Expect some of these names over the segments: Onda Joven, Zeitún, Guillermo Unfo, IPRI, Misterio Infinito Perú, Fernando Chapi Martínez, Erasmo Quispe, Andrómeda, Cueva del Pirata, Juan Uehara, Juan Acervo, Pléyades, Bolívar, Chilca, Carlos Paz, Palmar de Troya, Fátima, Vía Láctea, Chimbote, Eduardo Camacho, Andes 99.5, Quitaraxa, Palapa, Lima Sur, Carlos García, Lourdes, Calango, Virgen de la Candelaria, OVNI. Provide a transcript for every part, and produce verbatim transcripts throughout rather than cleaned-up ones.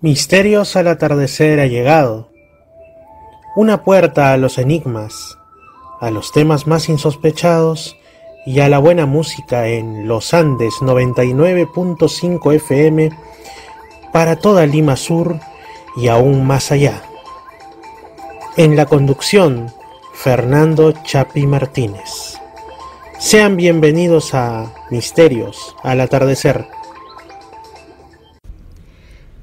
Misterios al atardecer ha llegado. Una puerta a los enigmas, a los temas más insospechados y a la buena música en Los Andes noventa y nueve punto cinco F M para toda Lima Sur y aún más allá. En la conducción, Fernando Chapi Martínez. Sean bienvenidos a Misterios al atardecer.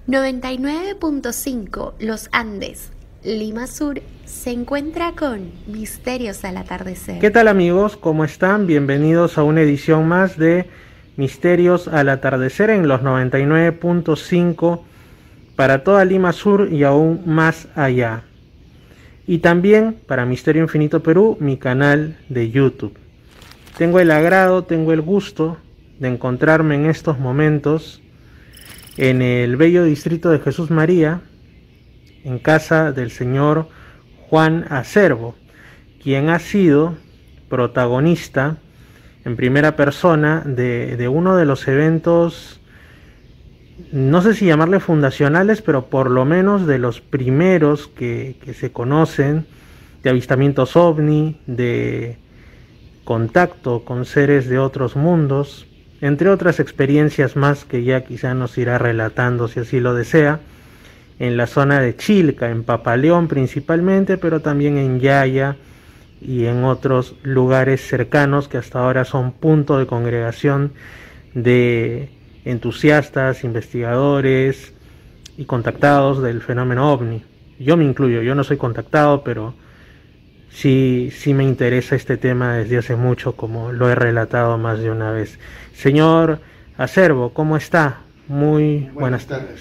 noventa y nueve punto cinco Los Andes, Lima Sur, se encuentra con Misterios al Atardecer. ¿Qué tal, amigos? ¿Cómo están? Bienvenidos a una edición más de Misterios al Atardecer en los noventa y nueve punto cinco para toda Lima Sur y aún más allá. Y también para Misterio Infinito Perú, mi canal de YouTube. Tengo el agrado, tengo el gusto de encontrarme en estos momentos en el bello distrito de Jesús María, en casa del señor Juan Acervo, quien ha sido protagonista en primera persona de, de uno de los eventos, no sé si llamarle fundacionales, pero por lo menos de los primeros que, que se conocen, de avistamientos ovni, de contacto con seres de otros mundos, entre otras experiencias más que ya quizá nos irá relatando si así lo desea, en la zona de Chilca, en Papa León principalmente, pero también en Yaya y en otros lugares cercanos que hasta ahora son punto de congregación de entusiastas, investigadores y contactados del fenómeno ovni. Yo me incluyo, yo no soy contactado, pero Sí, sí me interesa este tema desde hace mucho, como lo he relatado más de una vez. Señor Acervo, ¿cómo está? Muy buenas, buenas tardes.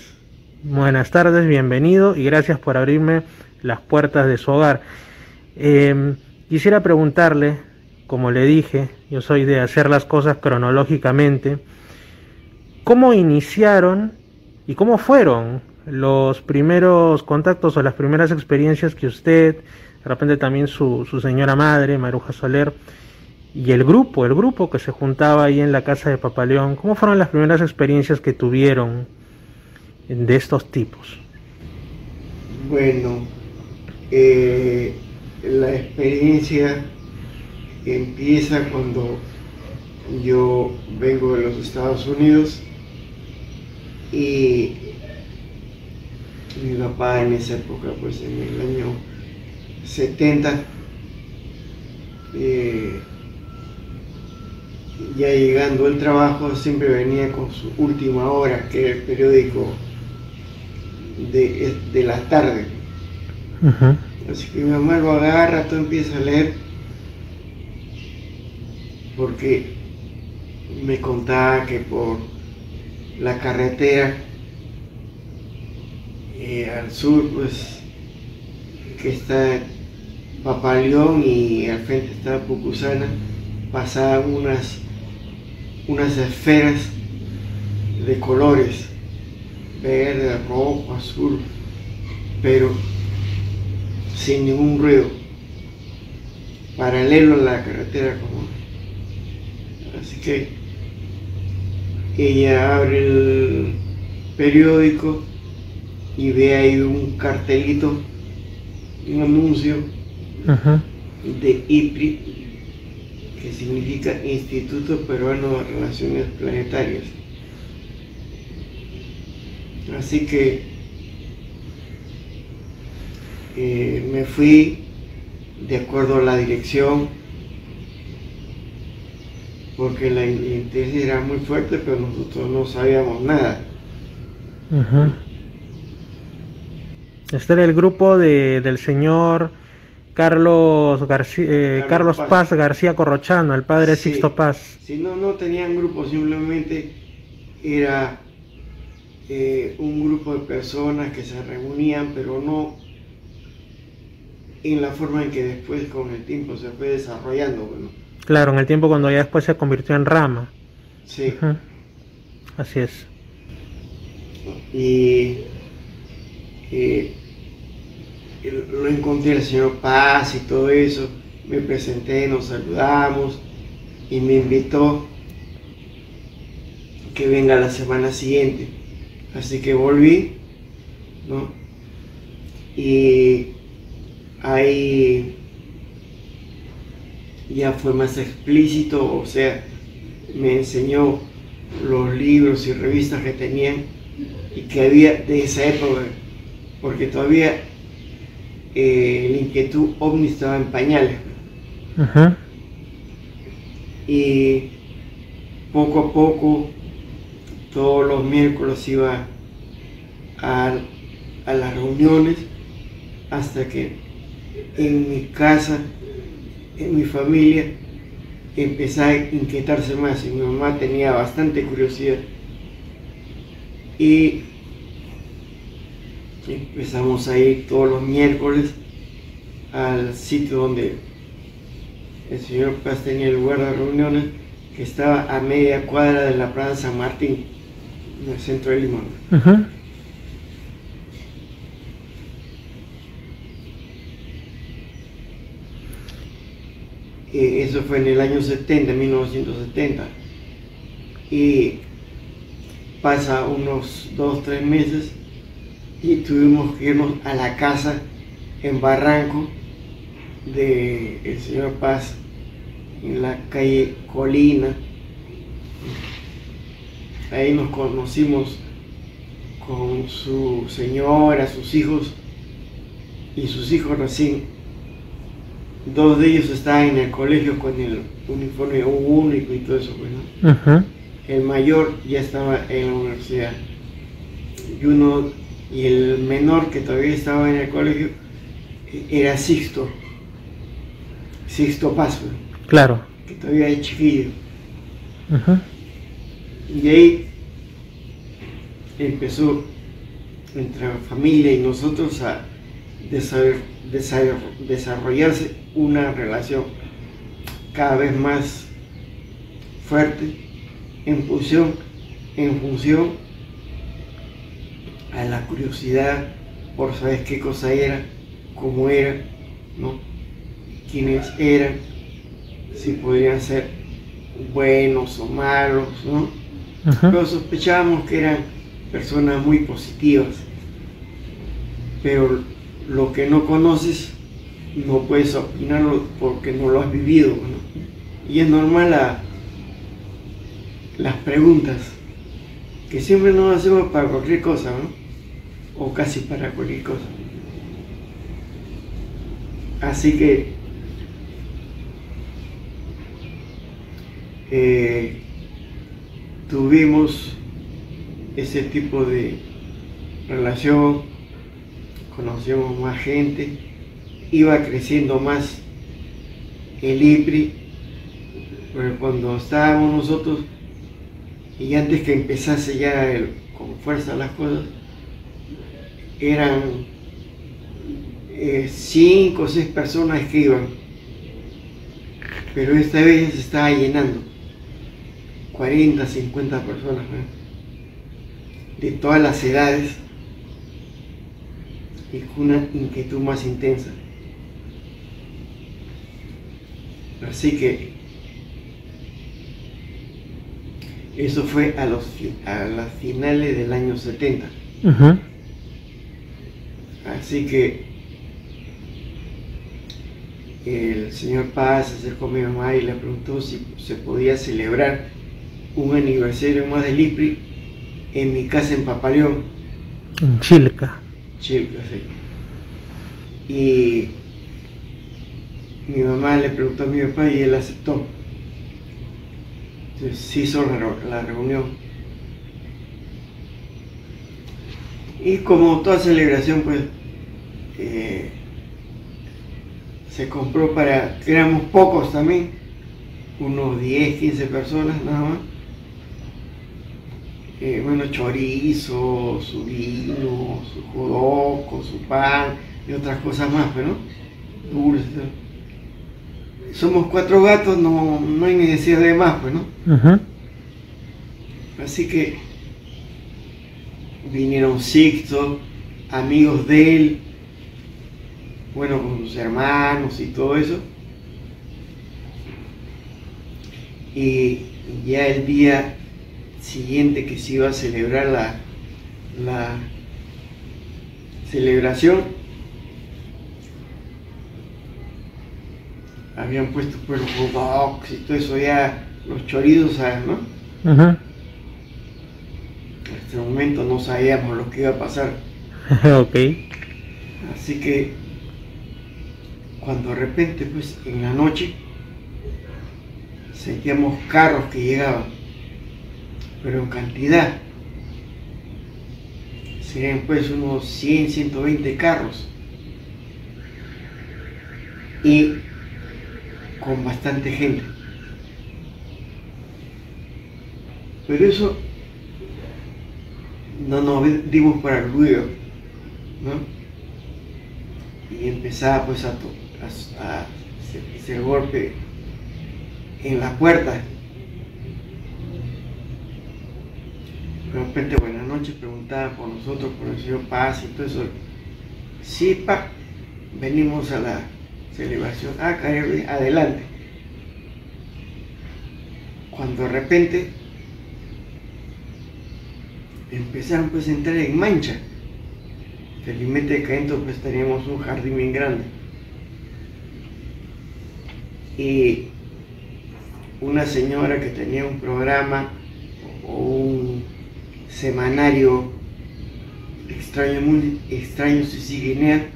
Buenas tardes, bienvenido y gracias por abrirme las puertas de su hogar. Eh, quisiera preguntarle, como le dije, yo soy de hacer las cosas cronológicamente, ¿cómo iniciaron y cómo fueron los primeros contactos o las primeras experiencias que usted, de repente también su, su señora madre, Maruja Soler, y el grupo, el grupo que se juntaba ahí en la casa de Papa León? ¿Cómo fueron las primeras experiencias que tuvieron de estos tipos? Bueno, eh, la experiencia empieza cuando yo vengo de los Estados Unidos y mi papá en esa época, pues en el año setenta, eh, ya llegando al trabajo siempre venía con su última hora, que era el periódico de, de la tarde. Uh-huh. Así que mi mamá lo agarra, todo empieza a leer, porque me contaba que por la carretera eh, al sur, pues que está Papa León y al frente está Pucusana, pasaban unas, unas esferas de colores, verde, rojo, azul, pero sin ningún ruido, paralelo a la carretera común. Así que ella abre el periódico y ve ahí un cartelito, un anuncio. Ajá. De I P R I, que significa Instituto Peruano de Relaciones Planetarias. Así que eh, me fui de acuerdo a la dirección, porque la intensidad era muy fuerte, pero nosotros no sabíamos nada. Ajá. Este era el grupo de, del señor Carlos García, eh, Carlos, Carlos Paz. Paz García Corrochano, el padre, sí, Sixto Paz. Sí, no, no tenían grupo, simplemente era eh, un grupo de personas que se reunían, pero no en la forma en que después con el tiempo se fue desarrollando. Bueno. Claro, en el tiempo cuando ya después se convirtió en rama. Sí. Uh-huh. Así es. Y Eh, lo encontré al señor Paz y todo eso, me presenté, nos saludamos y me invitó que venga la semana siguiente. Así que volví ¿no? Y ahí ya fue más explícito, o sea, me enseñó los libros y revistas que tenían y que había de esa época, porque todavía eh, la inquietud ovni estaba en pañales. Ajá. Y poco a poco, todos los miércoles iba a, a las reuniones, hasta que en mi casa, en mi familia, empecé a inquietarse más y mi mamá tenía bastante curiosidad. Y empezamos a ir todos los miércoles al sitio donde el señor Paz tenía el lugar de reuniones, que estaba a media cuadra de la Plaza San Martín, en el centro de Lima. Uh-huh. Eso fue en el año setenta, mil novecientos setenta, y pasa unos dos, tres meses y tuvimos que irnos a la casa en Barranco del señor Paz, en la calle Colina. Ahí nos conocimos con su señora, sus hijos, y sus hijos recién, dos de ellos estaban en el colegio con el uniforme único y todo eso, ¿no? Uh-huh. El mayor ya estaba en la universidad, y uno, y el menor que todavía estaba en el colegio era Sixto, Sixto Paz, ¿no? Claro. Que todavía es chiquillo. Uh-huh. Y ahí empezó entre la familia y nosotros a desarrollarse una relación cada vez más fuerte en función, en función a la curiosidad por saber qué cosa era, cómo era, ¿no? Quiénes eran, si podrían ser buenos o malos, ¿no? Ajá. Pero sospechábamos que eran personas muy positivas, pero lo que no conoces no puedes opinarlo porque no lo has vivido, ¿no? Y es normal la, las preguntas que siempre nos hacemos para cualquier cosa, ¿no? O casi para cualquier cosa. Así que eh, tuvimos ese tipo de relación, conocíamos más gente, iba creciendo más el I P R I, pero cuando estábamos nosotros, y antes que empezase ya el, con fuerza las cosas, eran eh, cinco o seis personas que iban, pero esta vez se estaba llenando, cuarenta, cincuenta personas, ¿no? De todas las edades, y con una inquietud más intensa. Así que eso fue a, los, a las finales del año setenta. Uh-huh. Así que el señor Paz se acercó a mi mamá y le preguntó si se podía celebrar un aniversario más del I P R I en mi casa en Papa León, en Chilca. Chilca, sí. Y mi mamá le preguntó a mi papá y él aceptó. Entonces se hizo la reunión. Y como toda celebración, pues eh, se compró para, éramos pocos también, unos diez, quince personas nada más. Eh, bueno, chorizo, su vino, su joroco, su pan y otras cosas más, pero dulces. Somos cuatro gatos, no, no hay necesidad de más, pues, ¿no? Uh-huh. Así que vinieron Sixto, amigos de él, bueno, con sus hermanos y todo eso. Y ya el día siguiente que se iba a celebrar la, la, celebración habían puesto pues los box y todo eso, ya los choridos, ¿sabes, no? Ajá. En este momento no sabíamos lo que iba a pasar. Ok. Así que cuando de repente pues en la noche sentíamos carros que llegaban, pero en cantidad. Serían pues unos cien, ciento veinte carros. Y con bastante gente. Pero eso no nos dimos para el ruido, ¿no? Y empezaba pues a, a, a hacer golpe en la puerta. De repente, buenas noches, preguntaba por nosotros, por el señor Paz y todo eso. Sí, pa, venimos a la celebración. Ah, caer adelante. Cuando de repente empezaron pues a entrar en mancha. Felizmente adentro pues teníamos un jardín bien grande. Y una señora que tenía un programa o un semanario Extraño Mundo, Extraño Sicilinea.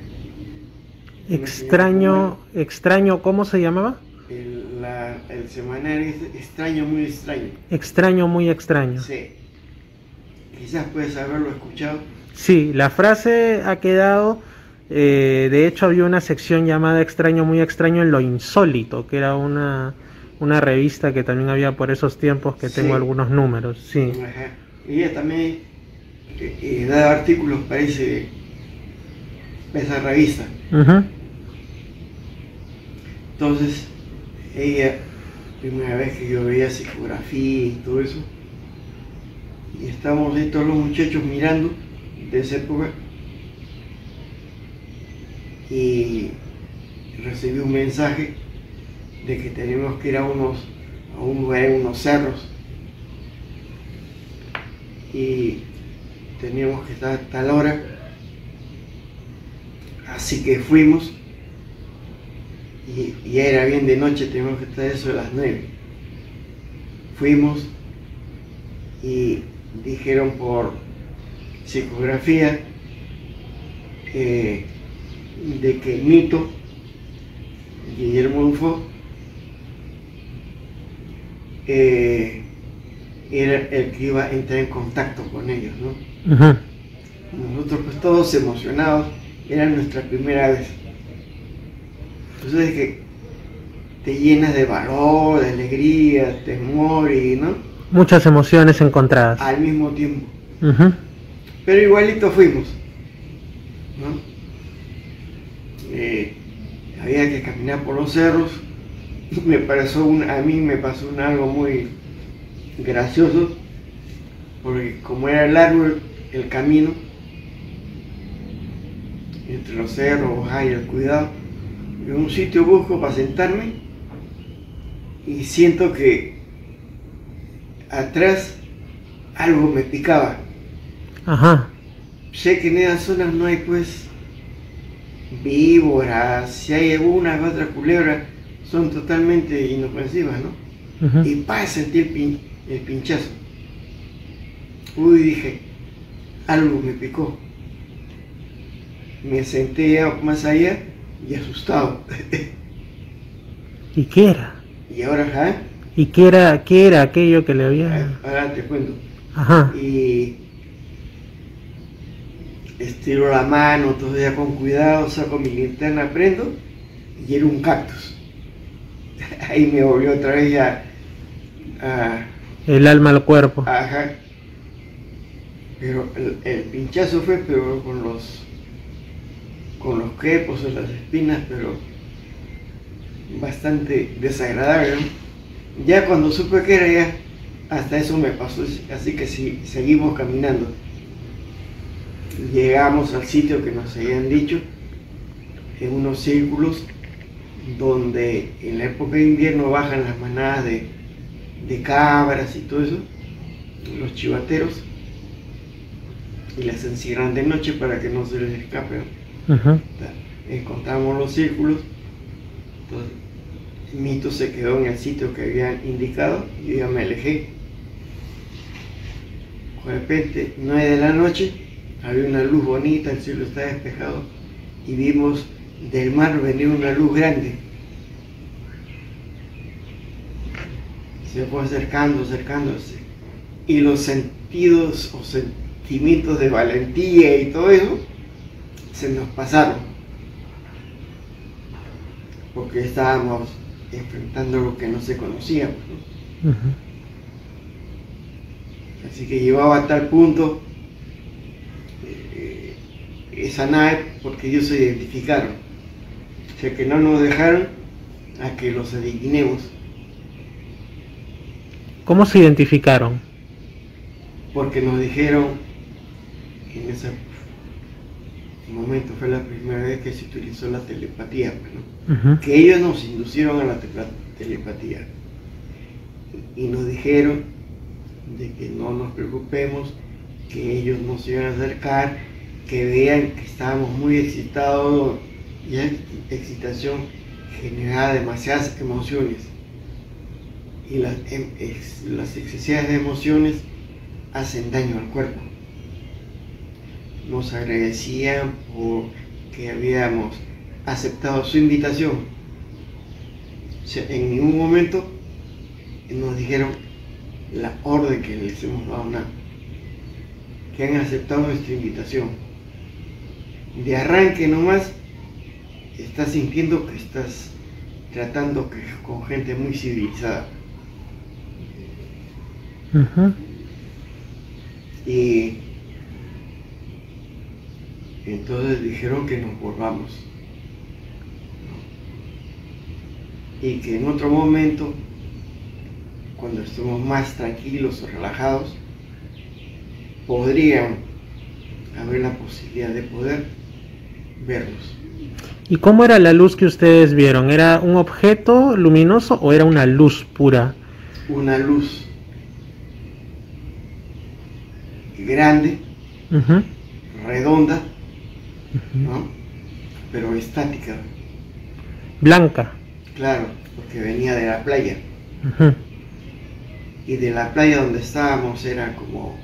Extraño, extraño, ¿cómo se llamaba? El, la, el semanario Extraño, Muy Extraño. Extraño, Muy Extraño. Sí. Quizás puedes haberlo escuchado. Sí, la frase ha quedado. Eh, de hecho, había una sección llamada Extraño, Muy Extraño en lo Insólito, que era una, una revista que también había por esos tiempos, que sí. Tengo algunos números. Sí. Ajá. Ella también eh, eh, daba artículos para ese, esa revista. Uh-huh. Entonces, ella, primera vez que yo veía psicografía y todo eso, y estábamos ahí todos los muchachos mirando de esa época, y recibí un mensaje de que teníamos que ir a unos, a un lugar, unos cerros, y teníamos que estar a tal hora. Así que fuimos, y ya era bien de noche, teníamos que estar eso a las nueve. Fuimos y dijeron por psicografía eh, de que el mito Guillermo Unfo eh, era el que iba a entrar en contacto con ellos, ¿no? Ajá. Nosotros pues todos emocionados, era nuestra primera vez. Entonces es que te llenas de valor, de alegría, temor y, ¿no? Muchas emociones encontradas. Al mismo tiempo. Ajá. Pero igualito fuimos, ¿no? Eh, había que caminar por los cerros. Me pasó un, a mí me pasó un algo muy gracioso, porque como era largo el, el camino entre los cerros, hay el cuidado, en un sitio busco para sentarme y siento que atrás algo me picaba. Ajá. Sé que en esas zonas no hay pues víboras, si hay algunas otras culebras son totalmente inofensivas, ¿no? Uh-huh. Y para sentir pin, el pinchazo. Uy, dije, algo me picó. Me senté más allá y asustado. ¿Y qué era? ¿Y ahora ja? ¿Y qué era, qué era aquello que le había...? Ahora te cuento. Ajá. Y estiro la mano, todo ya con cuidado, saco mi linterna, prendo, y era un cactus. Ahí me volvió otra vez ya... A, el alma al cuerpo. Ajá. Pero el, el pinchazo fue, pero con los... con los quepos o las espinas, pero bastante desagradable, ¿no? Ya cuando supe que era, ya hasta eso me pasó, así que sí, seguimos caminando. Llegamos al sitio que nos habían dicho, en unos círculos donde en la época de invierno bajan las manadas de, de cabras y todo eso, los chivateros, y las encierran de noche para que no se les escapen. Ajá. Encontramos los círculos. Entonces, el mito se quedó en el sitio que habían indicado y yo ya me alejé. De repente, nueve de la noche, había una luz bonita, el cielo estaba despejado y vimos del mar venir una luz grande. Se fue acercando, acercándose, y los sentidos o sentimientos de valentía y todo eso se nos pasaron, porque estábamos enfrentando lo que no se conocía, ¿no? Uh-huh. Así que llevaba a tal punto eh, esa nave, porque ellos se identificaron, o sea que no nos dejaron a que los adivinemos. ¿Cómo se identificaron? Porque nos dijeron, en ese momento fue la primera vez que se utilizó la telepatía, ¿no? Uh-huh. Que ellos nos inducieron a la telepatía y nos dijeron de que no nos preocupemos, que ellos nos iban a acercar, que vean que estábamos muy excitados, y esa excitación generaba demasiadas emociones. Y las, ex, las excesivas de emociones hacen daño al cuerpo. Nos agradecían por que habíamos aceptado su invitación. O sea, en ningún momento nos dijeron la orden que les hemos dado, nada, que han aceptado nuestra invitación. De arranque nomás estás sintiendo que estás tratando que, con gente muy civilizada. Uh-huh. Y entonces dijeron que nos volvamos y que en otro momento, cuando estemos más tranquilos o relajados, podrían haber la posibilidad de poder vernos. ¿Y cómo era la luz que ustedes vieron? ¿Era un objeto luminoso o era una luz pura? Una luz grande, uh-huh, redonda, uh-huh, ¿no? Pero estática, blanca, claro, porque venía de la playa, uh-huh, y de la playa donde estábamos era como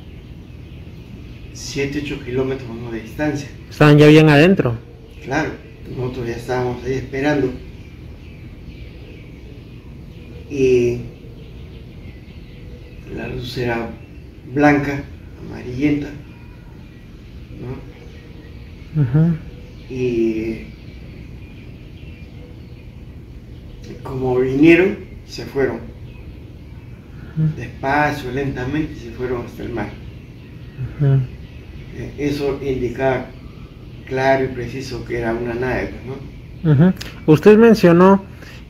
siete, ocho kilómetros ¿no? de distancia. Estaban ya bien adentro, claro, nosotros ya estábamos ahí esperando, y la luz era blanca, amarillenta, ¿no? Uh-huh. Y como vinieron, se fueron, uh-huh, despacio, lentamente, se fueron hasta el mar. Uh-huh. Eso indicaba claro y preciso que era una nave, ¿no? Uh-huh. Usted mencionó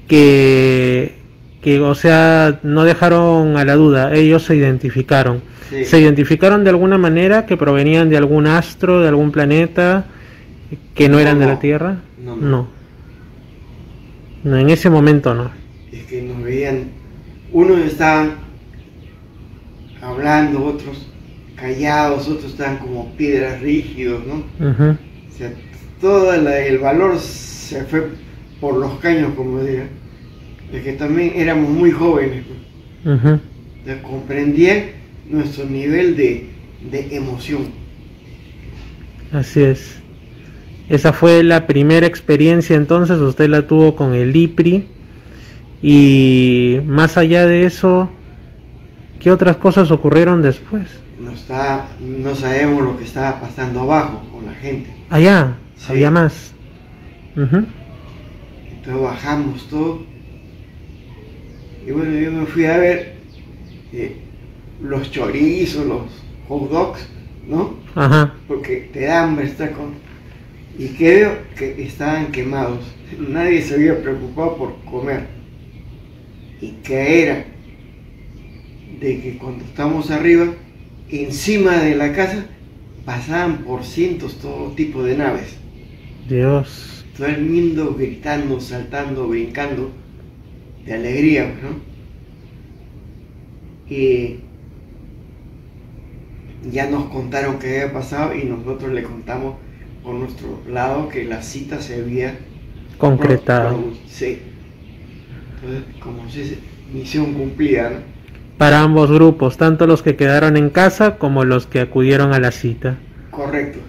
que, que, o sea, no dejaron a la duda, ellos se identificaron. Sí. Se identificaron de alguna manera que provenían de algún astro, de algún planeta, que no, no eran no, de la Tierra. No, no. no. No, en ese momento no. Es que nos veían, unos estaban hablando, otros callados, otros estaban como piedras rígidos, ¿no? Uh-huh. O sea, todo la, el valor se fue por los caños, como diría. Es que también éramos muy jóvenes, ¿no? Uh-huh. De comprender nuestro nivel de, de emoción. Así es. Esa fue la primera experiencia, entonces usted la tuvo con el I P R I. Y más allá de eso, ¿qué otras cosas ocurrieron después? No, está, no sabemos lo que estaba pasando abajo con la gente. Allá, sí, había más. Uh-huh. Entonces bajamos todo. Y bueno, yo me fui a ver eh, los chorizos, los hot dogs, ¿no? Ajá. Porque te da hambre estar con... Y creo que estaban quemados. Nadie se había preocupado por comer. Y que era de que cuando estamos arriba, encima de la casa, pasaban por cientos todo tipo de naves. Dios. Todo el mundo gritando, saltando, brincando, de alegría, ¿no? Y ya nos contaron qué había pasado y nosotros le contamos por nuestro lado que la cita se había concretado. Sí. Entonces, como se misión cumplida, ¿no? Para ambos grupos, tanto los que quedaron en casa como los que acudieron a la cita. Correcto.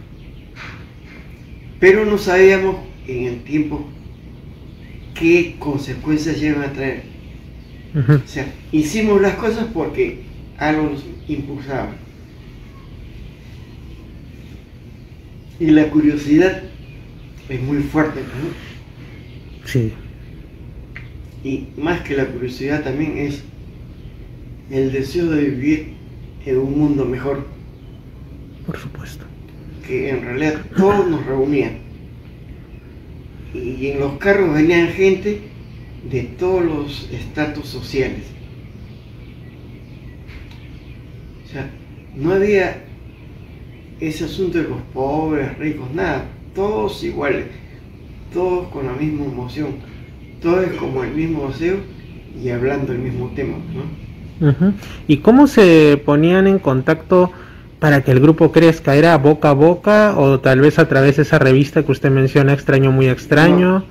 Pero no sabíamos en el tiempo qué consecuencias iban a traer. Uh-huh. O sea, hicimos las cosas porque algo nos impulsaba. Y la curiosidad es muy fuerte, ¿no? Sí. Y más que la curiosidad también es el deseo de vivir en un mundo mejor. Por supuesto. Que en realidad todos nos reunían. Y en los carros venían gente de todos los estratos sociales. O sea, no había ese asunto de los pobres, ricos, nada. Todos iguales, todos con la misma emoción, todos como el mismo deseo y hablando el mismo tema, ¿no? Uh-huh. ¿Y cómo se ponían en contacto para que el grupo crezca? ¿Era boca a boca o tal vez a través de esa revista que usted menciona, Extraño Muy Extraño? No.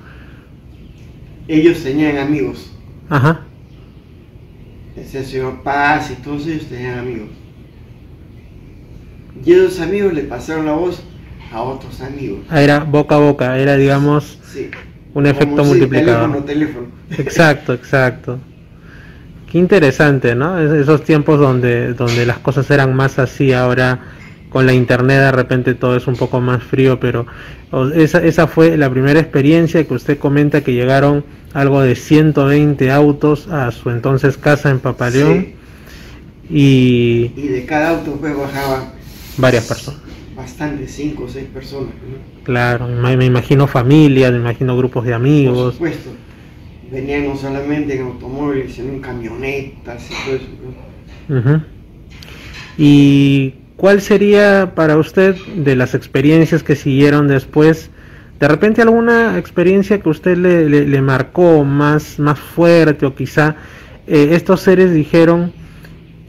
Ellos tenían amigos. Ajá. Ese señor Paz y todos ellos tenían amigos. Y esos amigos le pasaron la voz a otros amigos. Ah, era boca a boca, era, digamos, sí, un efecto si multiplicado. Teléfono, teléfono. Exacto, exacto. Qué interesante, ¿no? Es, esos tiempos donde, donde las cosas eran más así. Ahora con la internet de repente todo es un poco más frío, pero esa, esa fue la primera experiencia que usted comenta, que llegaron algo de ciento veinte autos a su entonces casa en Papa León. Sí. y... y de cada auto pues bajaban varias personas. Bastante, cinco o seis personas, ¿no? Claro, me imagino familias, me imagino grupos de amigos. Por supuesto, venían no solamente en automóviles, sino en camionetas y todo eso, ¿no? Uh-huh. ¿Y cuál sería para usted de las experiencias que siguieron después? ¿De repente alguna experiencia que usted le, le, le marcó más, más fuerte, o quizá eh, estos seres dijeron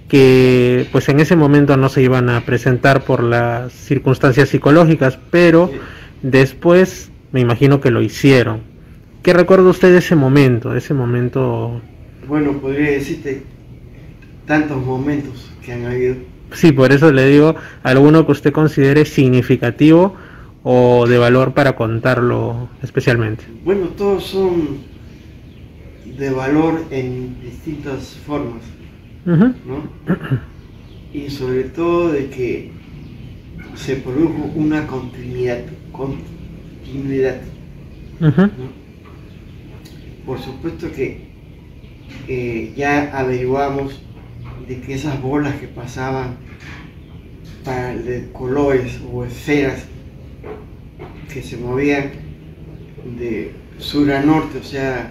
que pues en ese momento no se iban a presentar por las circunstancias psicológicas, pero sí, después me imagino que lo hicieron? ¿Qué recuerda usted de ese momento? De ese momento... Bueno, podría decirte tantos momentos que han habido. Sí, por eso le digo, alguno que usted considere significativo o de valor para contarlo especialmente. Bueno, todos son de valor en distintas formas. Uh-huh. ¿No? Y sobre todo de que se produjo una continuidad, continuidad. Uh-huh. ¿No? Por supuesto que eh, ya averiguamos de que esas bolas que pasaban para, de colores o esferas que se movían de sur a norte, o sea,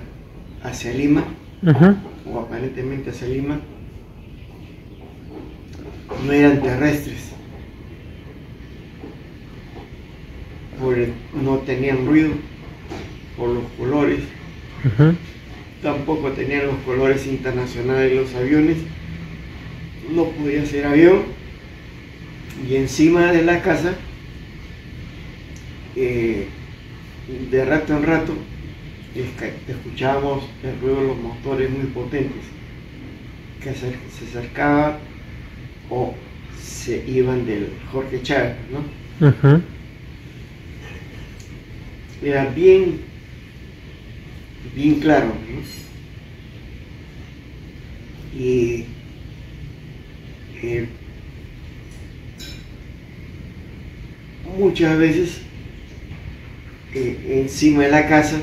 hacia Lima, uh-huh, o aparentemente hacia Lima, no eran terrestres, por el, no tenían ruido por los colores, uh-huh, tampoco tenían los colores internacionales de los aviones, no podía ser avión, y encima de la casa eh, de rato en rato escuchábamos el ruido de los motores muy potentes que se, se acercaba o se iban del Jorge Chávez, ¿no? Uh-huh. Era bien, bien claro, ¿no? Y eh, muchas veces eh, encima de la casa,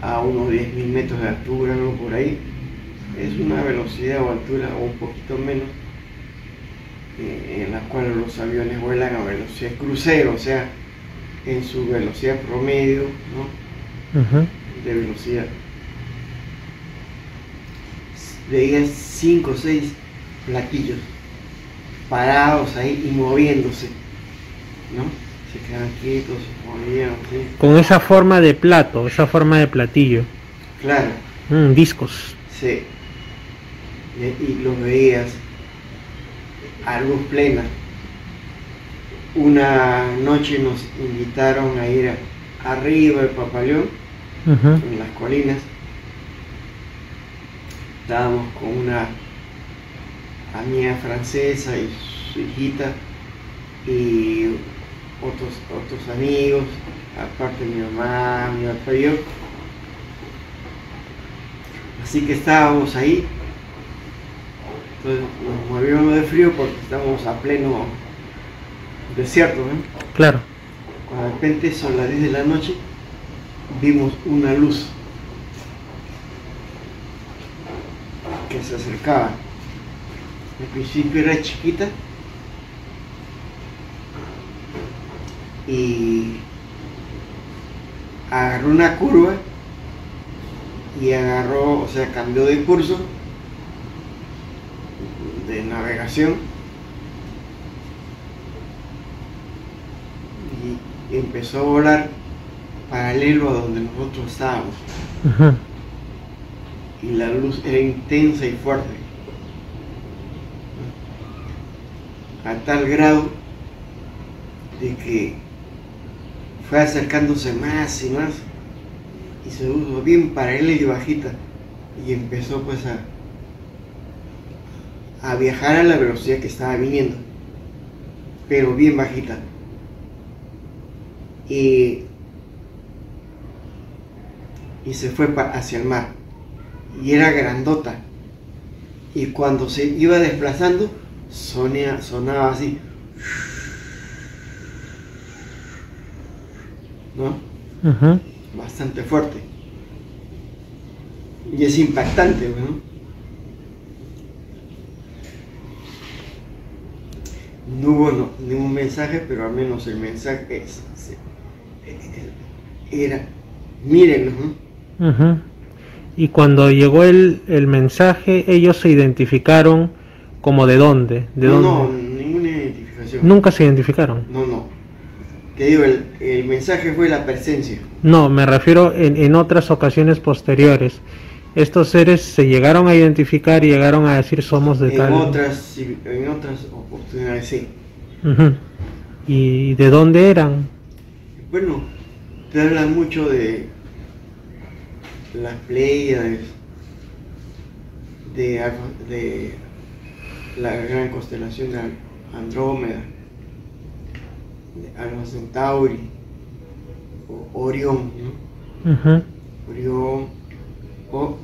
a unos diez mil metros de altura, ¿no? Por ahí. Es una velocidad o altura o un poquito menos eh, en la cual los aviones vuelan a velocidad crucero, o sea, en su velocidad promedio, ¿no? Uh-huh. De velocidad. Veían cinco o seis platillos parados ahí y moviéndose, ¿no? Se quedaban quietos, se movían, ¿sí? Con esa forma de plato, esa forma de platillo. Claro. Mm, discos. Sí. Y los veías a luz plena. Una noche nos invitaron a ir arriba de Papa León, uh-huh. en las colinas. Estábamos con una amiga francesa y su hijita y otros, otros amigos, aparte mi mamá, mi papá y yo. Así que estábamos ahí, entonces nos movíamos de frío porque estábamos a pleno desierto, ¿eh? Claro. Cuando de repente son las diez de la noche, vimos una luz que se acercaba. Al principio era chiquita y agarró una curva y agarró, o sea, cambió de curso de navegación y empezó a volar paralelo a donde nosotros estábamos. Ajá. Y la luz era intensa y fuerte a tal grado de que fue acercándose más y más y se puso bien paralela y bajita y empezó pues a a viajar a la velocidad que estaba viniendo, pero bien bajita. Y, y se fue hacia el mar y era grandota, y cuando se iba desplazando sonía, sonaba así, ¿no? Uh-huh. Bastante fuerte y es impactante, ¿no? No hubo no, ningún mensaje, pero al menos el mensaje es, era, mírenlo. ¿No? Uh-huh. Y cuando llegó el, el mensaje, ellos se identificaron como de dónde, de no, dónde. No, ninguna identificación. Nunca se identificaron. No, no. Te digo, el, el mensaje fue la presencia. No, me refiero en, en otras ocasiones posteriores. Estos seres se llegaron a identificar y llegaron a decir somos de en tal... Otras, en otras oportunidades, sí. Uh-huh. ¿Y de dónde eran? Bueno, te hablan mucho de las Pléyades, de, de la gran constelación de Andrómeda, de Alfa Centauri, o Orión, ¿no? Uh-huh. Orión... O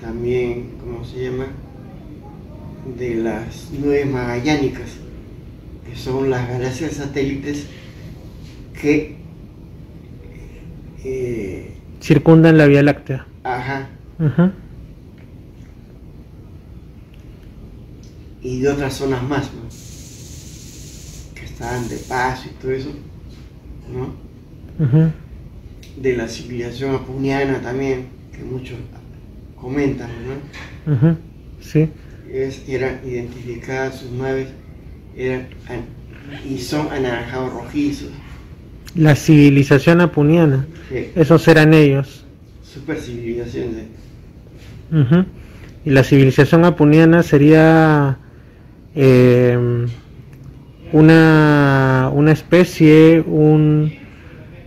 también, ¿cómo se llama? De las nubes magallánicas, que son las galaxias satélites que eh, circundan la Vía Láctea. Ajá. Uh-huh. Y de otras zonas más, ¿no? Que estaban de paso y todo eso, ¿no? Uh-huh. De la civilización apuniana también, que muchos comentan, ¿no? Uh-huh. Sí. Es, eran identificadas sus naves, eran, y son anaranjados rojizos. La civilización apuniana, sí. Esos eran ellos. Super civilizaciones. Uh-huh. Y la civilización apuniana sería eh, una, una especie, un...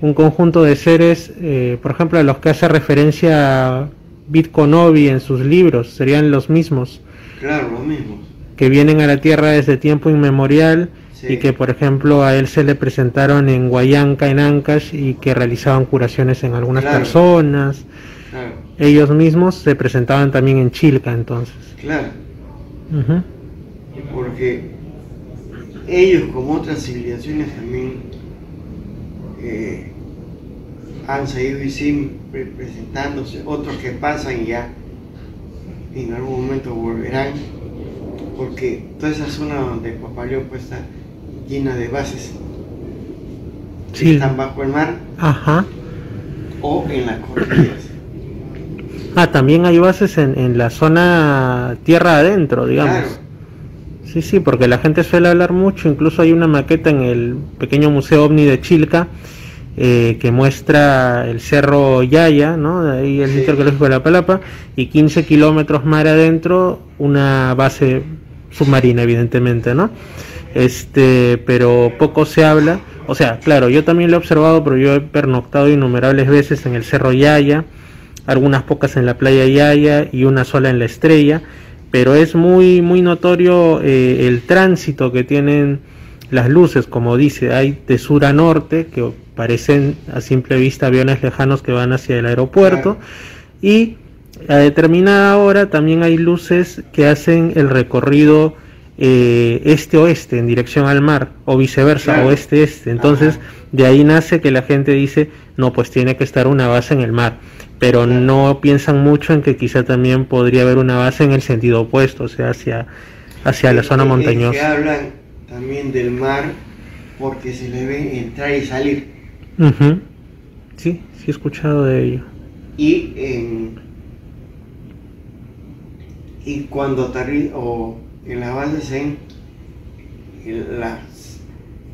un conjunto de seres, eh, por ejemplo, a los que hace referencia Bitconovi en sus libros, serían los mismos. Claro, los mismos. Que vienen a la Tierra desde tiempo inmemorial, sí. Y que, por ejemplo, a él se le presentaron en Huayanca, en Ancash, y que realizaban curaciones en algunas, claro, personas. Claro. Ellos mismos se presentaban también en Chilca, entonces. Claro. Uh-huh. Porque ellos, como otras civilizaciones, también... Eh, han seguido y siguen presentándose, otros que pasan y ya en algún momento volverán, porque toda esa zona donde Papa León pues está llena de bases, sí. Que están bajo el mar. Ajá. O en las cordilleras. Ah, también hay bases en, en la zona tierra adentro, digamos. Claro. Sí, sí, porque la gente suele hablar mucho, incluso hay una maqueta en el pequeño Museo OVNI de Chilca eh, que muestra el Cerro Yaya, ¿no? De ahí el sitio, sí. Arqueológico de La Palapa, y quince kilómetros mar adentro, una base submarina, evidentemente, ¿no? Este, pero poco se habla. O sea, claro, yo también lo he observado, pero yo he pernoctado innumerables veces en el Cerro Yaya, algunas pocas en la playa Yaya y una sola en la Estrella, pero es muy muy notorio eh, el tránsito que tienen las luces, como dice, hay de sur a norte, que parecen a simple vista aviones lejanos que van hacia el aeropuerto, y a determinada hora también hay luces que hacen el recorrido eh, este-oeste, en dirección al mar, o viceversa, claro, oeste-este. Entonces, ajá, de ahí nace que la gente dice, no, pues tiene que estar una base en el mar, pero claro, no piensan mucho en que quizá también podría haber una base en el sentido opuesto, o sea, hacia, hacia la zona montañosa. Es que hablan también del mar porque se le ve entrar y salir. Uh-huh. Sí, sí he escuchado de ello. Y en... y cuando aterriza o en las bases en, en las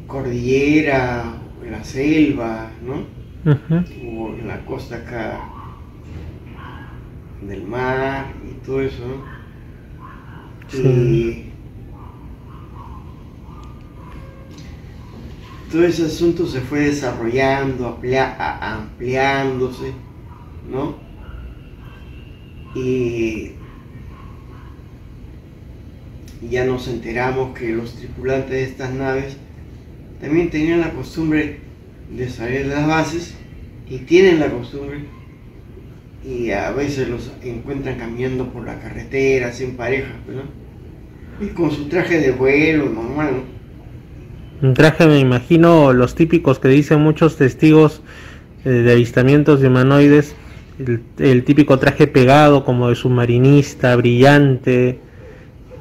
cordilleras, en la selva, ¿no? Uh-huh. O en la costa acá del mar y todo eso, ¿no? Sí. Y todo ese asunto se fue desarrollando, amplia, ampliándose, ¿no? Y Y ya nos enteramos que los tripulantes de estas naves también tenían la costumbre de salir de las bases, y tienen la costumbre, y a veces los encuentran caminando por la carretera sin pareja, ¿no? Y con su traje de vuelo normal, ¿no? Un traje, me imagino, los típicos que dicen muchos testigos eh, de avistamientos de humanoides, el, el típico traje pegado como de submarinista, brillante,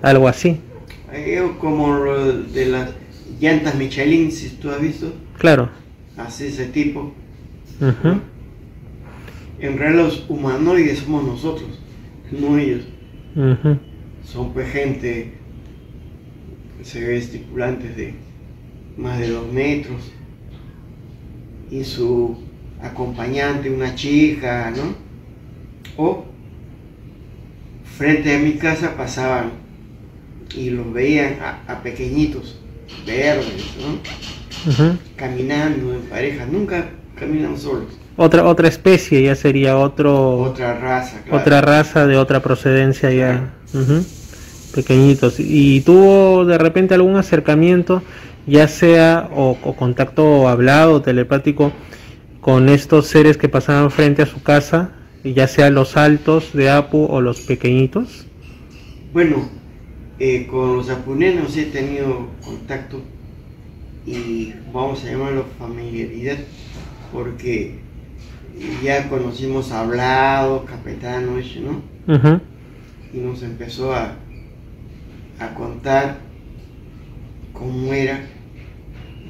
algo así, como de las llantas Michelin, si tú has visto, claro, así, ese tipo. Uh-huh. En realidad los humanoides somos nosotros, no ellos. Uh-huh. Son pues gente, se ve tripulantes de más de dos metros y su acompañante, una chica, ¿no? O frente a mi casa pasaban y los veían a, a pequeñitos, verdes, ¿no? Uh-huh. Caminando en pareja, nunca caminan solos. Otra otra especie ya sería otro... Otra raza, claro. Otra raza de otra procedencia, claro, ya. Uh-huh. Pequeñitos. ¿Y tuvo de repente algún acercamiento, ya sea o, o contacto hablado, telepático, con estos seres que pasaban frente a su casa, ya sea los altos de Apu o los pequeñitos? Bueno... Eh, con los apunianos he tenido contacto, y vamos a llamarlo familiaridad, porque ya conocimos hablados, capetanos, ¿no? Uh-huh. Y nos empezó a, a contar cómo era,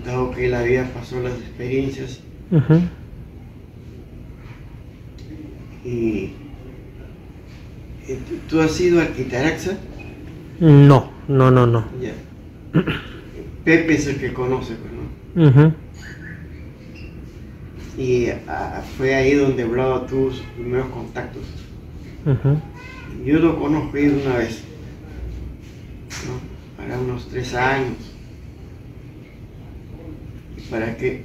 dado que él había pasado las experiencias. Uh-huh. Y ¿tú has ido a Quitaraxa? No, no, no, no. Yeah. Pepe es el que conoce, ¿no? Uh-huh. Y a, fue ahí donde hablaba tus primeros contactos. Uh-huh. Yo lo conozco de una vez, ¿no? Para unos tres años. Y para que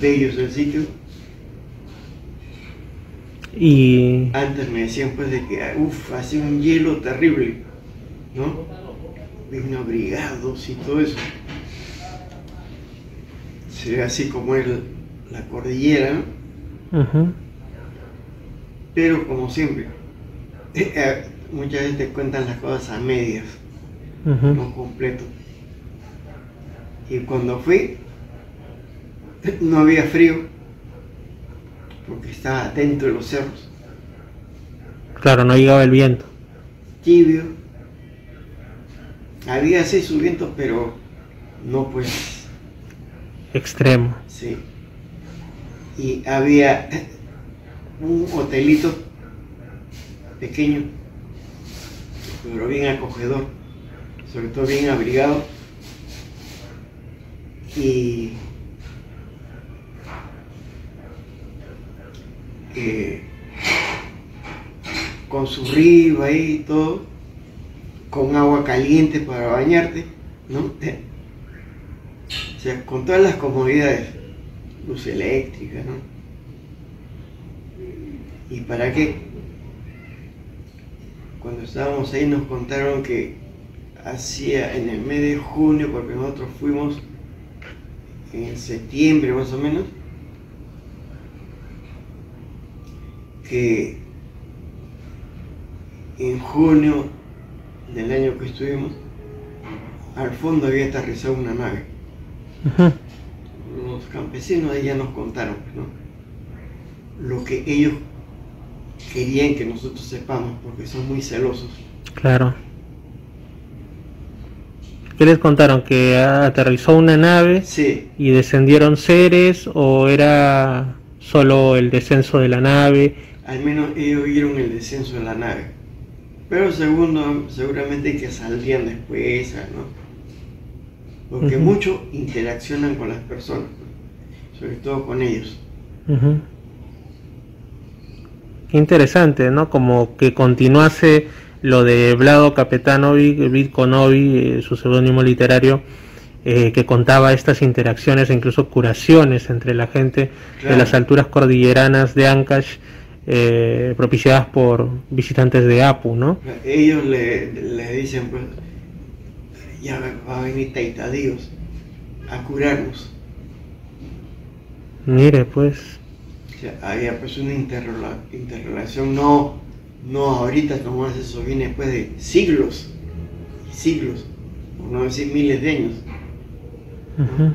de ellos el sitio. Y antes me decían pues de que, uff, hacía un hielo terrible, ¿no? Bien abrigados y todo eso. Se ve así como es la cordillera, ¿no? Uh-huh. Pero como siempre, muchas veces te cuentan las cosas a medias, uh-huh, no completo. Y cuando fui, no había frío, porque estaba dentro de los cerros. Claro, no llegaba el viento. Tibio. Había así su viento, pero no pues... extremo. Sí. Y había un hotelito pequeño, pero bien acogedor, sobre todo bien abrigado. Y... Eh, con su río ahí y todo. con agua caliente para bañarte, ¿no? O sea, con todas las comodidades, luz eléctrica, ¿no? ¿Y para qué? Cuando estábamos ahí nos contaron que hacía en el mes de junio, porque nosotros fuimos en septiembre más o menos, que en junio del año que estuvimos, al fondo había aterrizado una nave. Ajá. Los campesinos de allá nos contaron, ¿no?, lo que ellos querían que nosotros sepamos, porque son muy celosos. Claro. ¿Qué les contaron? ¿Que aterrizó una nave? Sí. ¿Y descendieron seres o era solo el descenso de la nave? Al menos ellos vieron el descenso de la nave, pero segundo, seguramente que saldrían después, ¿no? Porque uh-huh. muchos interaccionan con las personas, sobre todo con ellos. Uh-huh. Qué interesante, ¿no? Como que continuase lo de Vlado Kapetanovic, Vitko Novi, su seudónimo literario, eh, que contaba estas interacciones e incluso curaciones entre la gente claro. de las alturas cordilleranas de Ancash, eh, propiciadas por visitantes de Apu, ¿no? Ellos le, le dicen, pues, ya va a venir Taita Dios a curarnos. Mire, pues... O sea, había pues una interrela interrelación, no, no ahorita como es eso, viene después de siglos, siglos, por no decir miles de años. Ajá.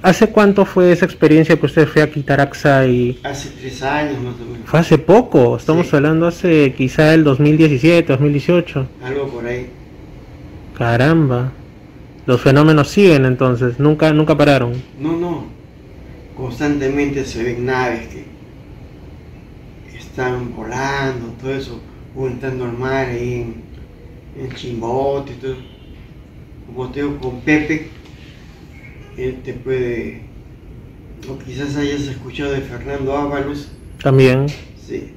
¿Hace cuánto fue esa experiencia que usted fue a Quitaraxa? Y... Hace tres años más o menos. Fue hace poco, estamos sí. hablando hace quizá el dos mil diecisiete, dos mil dieciocho. Algo por ahí. Caramba, los fenómenos siguen entonces, nunca, nunca pararon. No, no. Constantemente se ven naves que están volando, todo eso, o entrando al mar ahí en, en Chimbote, todo eso. Como te digo, con Pepe, él te puede, o quizás hayas escuchado de Fernando Ábalos. También. Sí,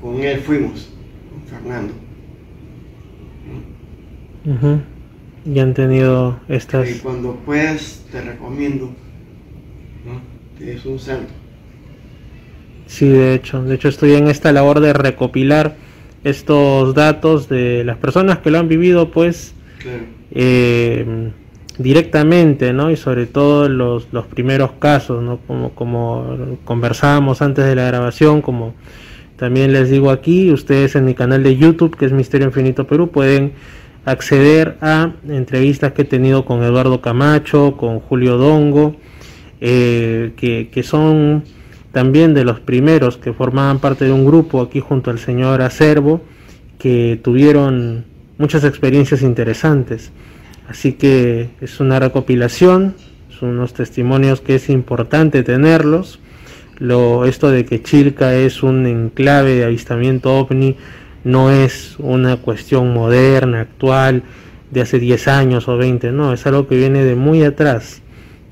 con él fuimos, con Fernando. Uh-huh. Ya han tenido estas... Y cuando puedas, te recomiendo. ¿No? Es un santo. Sí, de hecho, de hecho estoy en esta labor de recopilar estos datos de las personas que lo han vivido, pues claro. eh, directamente, ¿no? Y sobre todo los, los primeros casos, ¿no? Como, como conversábamos antes de la grabación, como también les digo aquí, ustedes en mi canal de YouTube, que es Misterio Infinito Perú, pueden acceder a entrevistas que he tenido con Eduardo Camacho, con Julio Dongo. Eh, que, que son también de los primeros que formaban parte de un grupo aquí junto al señor Acervo, que tuvieron muchas experiencias interesantes. Así que es una recopilación, son unos testimonios que es importante tenerlos. Lo, esto de que Chilca es un enclave de avistamiento ovni no es una cuestión moderna, actual, de hace diez años o veinte, no, es algo que viene de muy atrás.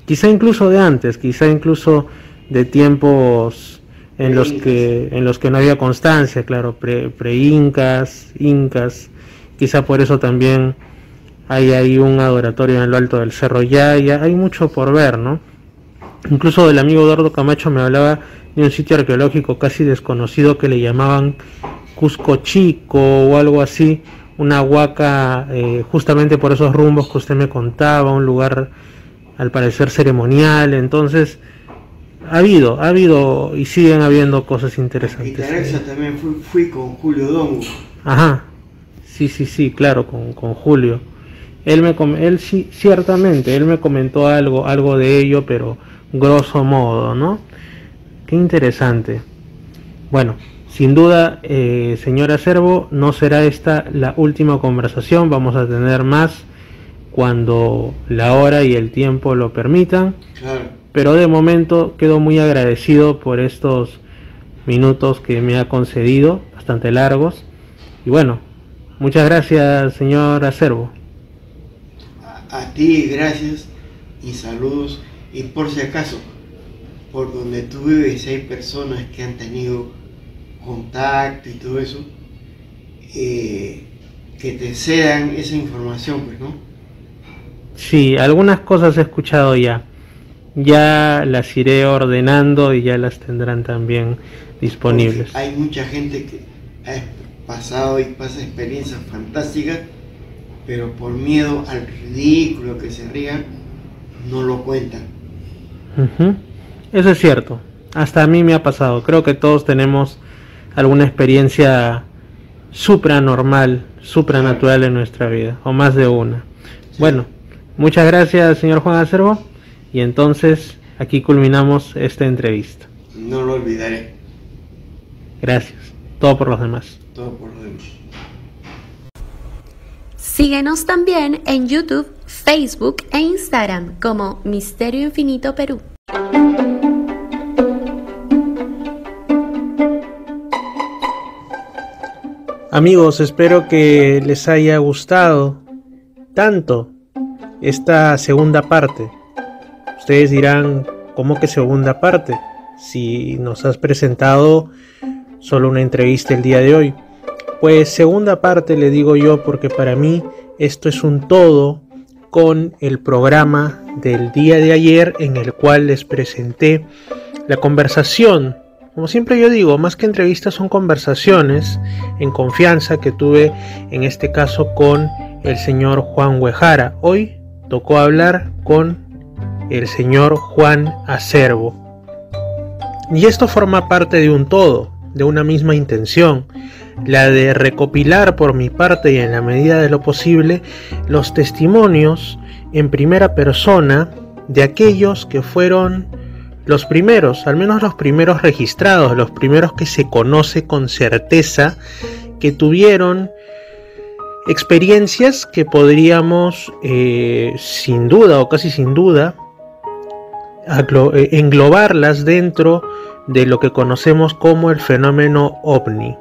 Quizá incluso de antes, quizá incluso de tiempos en los que en los que no había constancia, claro, pre, pre incas, incas, quizá por eso también hay ahí un adoratorio en lo alto del Cerro Yaya, hay mucho por ver, ¿no? Incluso del amigo Eduardo Camacho me hablaba de un sitio arqueológico casi desconocido que le llamaban Cusco Chico o algo así, una huaca eh, justamente por esos rumbos que usted me contaba, un lugar... al parecer ceremonial. Entonces ha habido, ha habido y siguen habiendo cosas interesantes. Quitaraxa también fui, fui con Julio Dongo. Ajá, sí, sí, sí, claro, con, con Julio. Él me, él sí, ciertamente, él me comentó algo, algo de ello, pero grosso modo, ¿no? Qué interesante. Bueno, sin duda, eh, señor Acervo, no será esta la última conversación. Vamos a tener más cuando la hora y el tiempo lo permitan, claro. Pero de momento quedo muy agradecido por estos minutos que me ha concedido, bastante largos, y bueno, muchas gracias, señor Acervo. A, a ti gracias y saludos, y por si acaso, por donde tú vives hay personas que han tenido contacto y todo eso, eh, que te cedan esa información, pues, ¿no? Sí, algunas cosas he escuchado ya. Ya las iré ordenando y ya las tendrán también disponibles. Porque hay mucha gente que ha pasado y pasa experiencias fantásticas, pero por miedo al ridículo que se rían, no lo cuentan. Uh-huh. Eso es cierto. Hasta a mí me ha pasado. Creo que todos tenemos alguna experiencia supranormal, supranatural en nuestra vida, o más de una. Sí. Bueno, muchas gracias, señor Juan Acervo. Y entonces, aquí culminamos esta entrevista. No lo olvidaré. Gracias. Todo por los demás. Todo por los demás. Síguenos también en YouTube, Facebook e Instagram como Misterio Infinito Perú. Amigos, espero que les haya gustado tanto esta segunda parte. Ustedes dirán, ¿cómo que segunda parte? Si nos has presentado solo una entrevista el día de hoy. Pues segunda parte le digo yo, porque para mí esto es un todo con el programa del día de ayer, en el cual les presenté la conversación. Como siempre yo digo, más que entrevistas son conversaciones en confianza que tuve, en este caso con el señor Juan Uehara. Hoy tocó hablar con el señor Juan Acervo. Y esto forma parte de un todo, de una misma intención, la de recopilar por mi parte y en la medida de lo posible los testimonios en primera persona de aquellos que fueron los primeros, al menos los primeros registrados, los primeros que se conoce con certeza, que tuvieron experiencias que podríamos eh, sin duda o casi sin duda englobarlas dentro de lo que conocemos como el fenómeno ovni,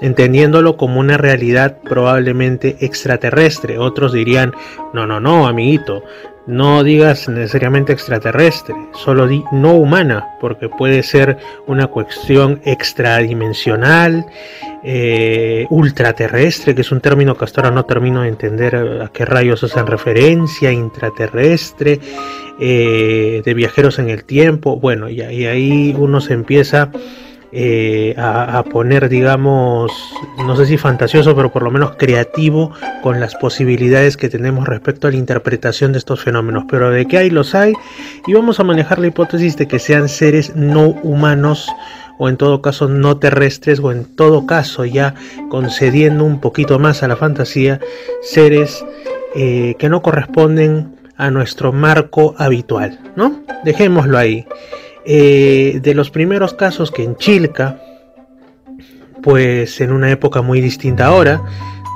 entendiéndolo como una realidad probablemente extraterrestre. Otros dirían, no, no, no, amiguito, no digas necesariamente extraterrestre, solo di no humana, porque puede ser una cuestión extradimensional, eh, ultraterrestre, que es un término que hasta ahora no termino de entender a qué rayos hacen referencia, intraterrestre, eh, de viajeros en el tiempo. Bueno, y, y ahí uno se empieza Eh, a, a poner, digamos, no sé si fantasioso, pero por lo menos creativo con las posibilidades que tenemos respecto a la interpretación de estos fenómenos. Pero de qué hay, los hay, y vamos a manejar la hipótesis de que sean seres no humanos, o en todo caso no terrestres, o en todo caso, ya concediendo un poquito más a la fantasía, seres eh, que no corresponden a nuestro marco habitual, ¿no? Dejémoslo ahí. Eh, de los primeros casos que en Chilca, pues en una época muy distinta ahora,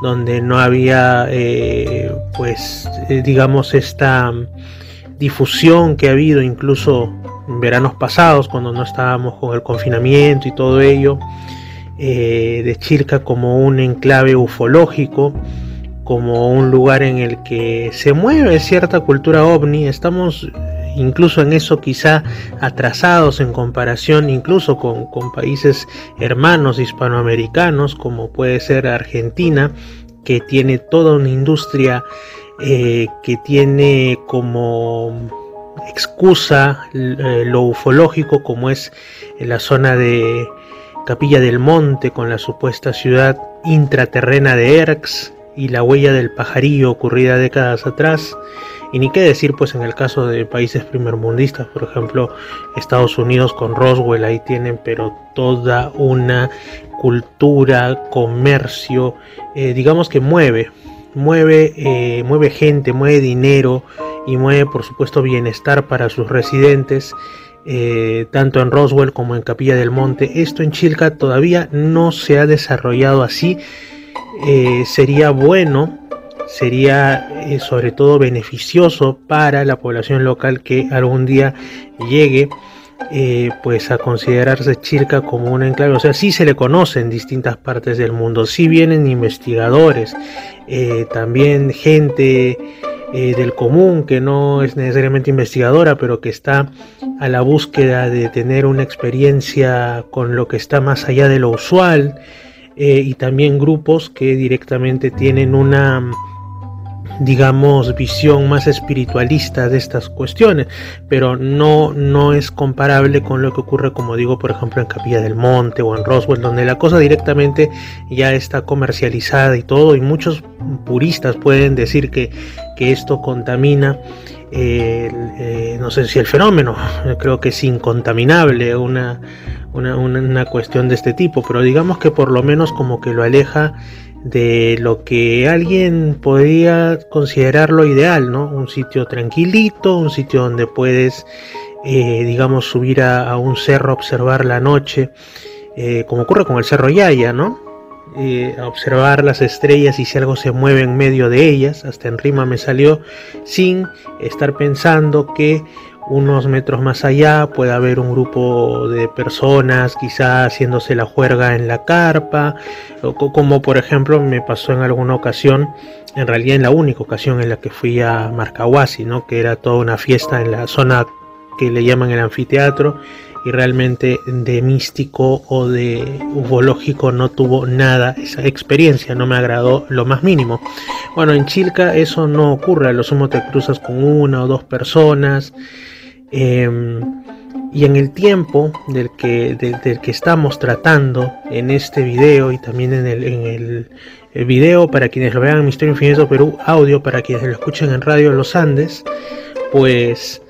donde no había eh, pues eh, digamos esta difusión que ha habido incluso en veranos pasados, cuando no estábamos con el confinamiento y todo ello, eh, de Chilca como un enclave ufológico, como un lugar en el que se mueve cierta cultura ovni. Estamos incluso en eso quizá atrasados en comparación incluso con, con países hermanos hispanoamericanos, como puede ser Argentina, que tiene toda una industria eh, que tiene como excusa eh, lo ufológico, como es en la zona de Capilla del Monte, con la supuesta ciudad intraterrena de Erx y la huella del pajarillo ocurrida décadas atrás. Y ni qué decir pues en el caso de países primermundistas, por ejemplo Estados Unidos con Roswell. Ahí tienen pero toda una cultura, comercio, eh, digamos que mueve, mueve, eh, mueve gente, mueve dinero y mueve por supuesto bienestar para sus residentes, eh, tanto en Roswell como en Capilla del Monte. Esto en Chilca todavía no se ha desarrollado así. Eh, sería bueno, sería eh, sobre todo beneficioso para la población local que algún día llegue eh, pues a considerarse Chilca como un enclave. O sea, sí se le conoce en distintas partes del mundo, sí vienen investigadores, eh, también gente eh, del común que no es necesariamente investigadora, pero que está a la búsqueda de tener una experiencia con lo que está más allá de lo usual. eh, y también grupos que directamente tienen una, digamos, visión más espiritualista de estas cuestiones, pero no, no es comparable con lo que ocurre, como digo, por ejemplo, en Capilla del Monte o en Roswell, donde la cosa directamente ya está comercializada y todo, y muchos puristas pueden decir que, que esto contamina, eh, eh, no sé si el fenómeno, creo que es incontaminable, una, una, una, una cuestión de este tipo, pero digamos que por lo menos como que lo aleja de lo que alguien podría considerar lo ideal, ¿no? Un sitio tranquilito, un sitio donde puedes, eh, digamos, subir a, a un cerro, observar la noche, eh, como ocurre con el Cerro Yaya, ¿no? Eh, observar las estrellas y si algo se mueve en medio de ellas, hasta en rima me salió, sin estar pensando que unos metros más allá puede haber un grupo de personas quizá haciéndose la juerga en la carpa, como por ejemplo me pasó en alguna ocasión, en realidad en la única ocasión en la que fui a Marcahuasi, ¿no? Que era toda una fiesta en la zona que le llaman el anfiteatro, y realmente de místico o de ufológico no tuvo nada esa experiencia, no me agradó lo más mínimo. Bueno, en Chilca eso no ocurre, a lo sumo te cruzas con una o dos personas, eh, y en el tiempo del que, de, del que estamos tratando en este video y también en el, en el, el video para quienes lo vean en Misterio Infinito Perú audio, para quienes lo escuchen en Radio Los Andes, pues...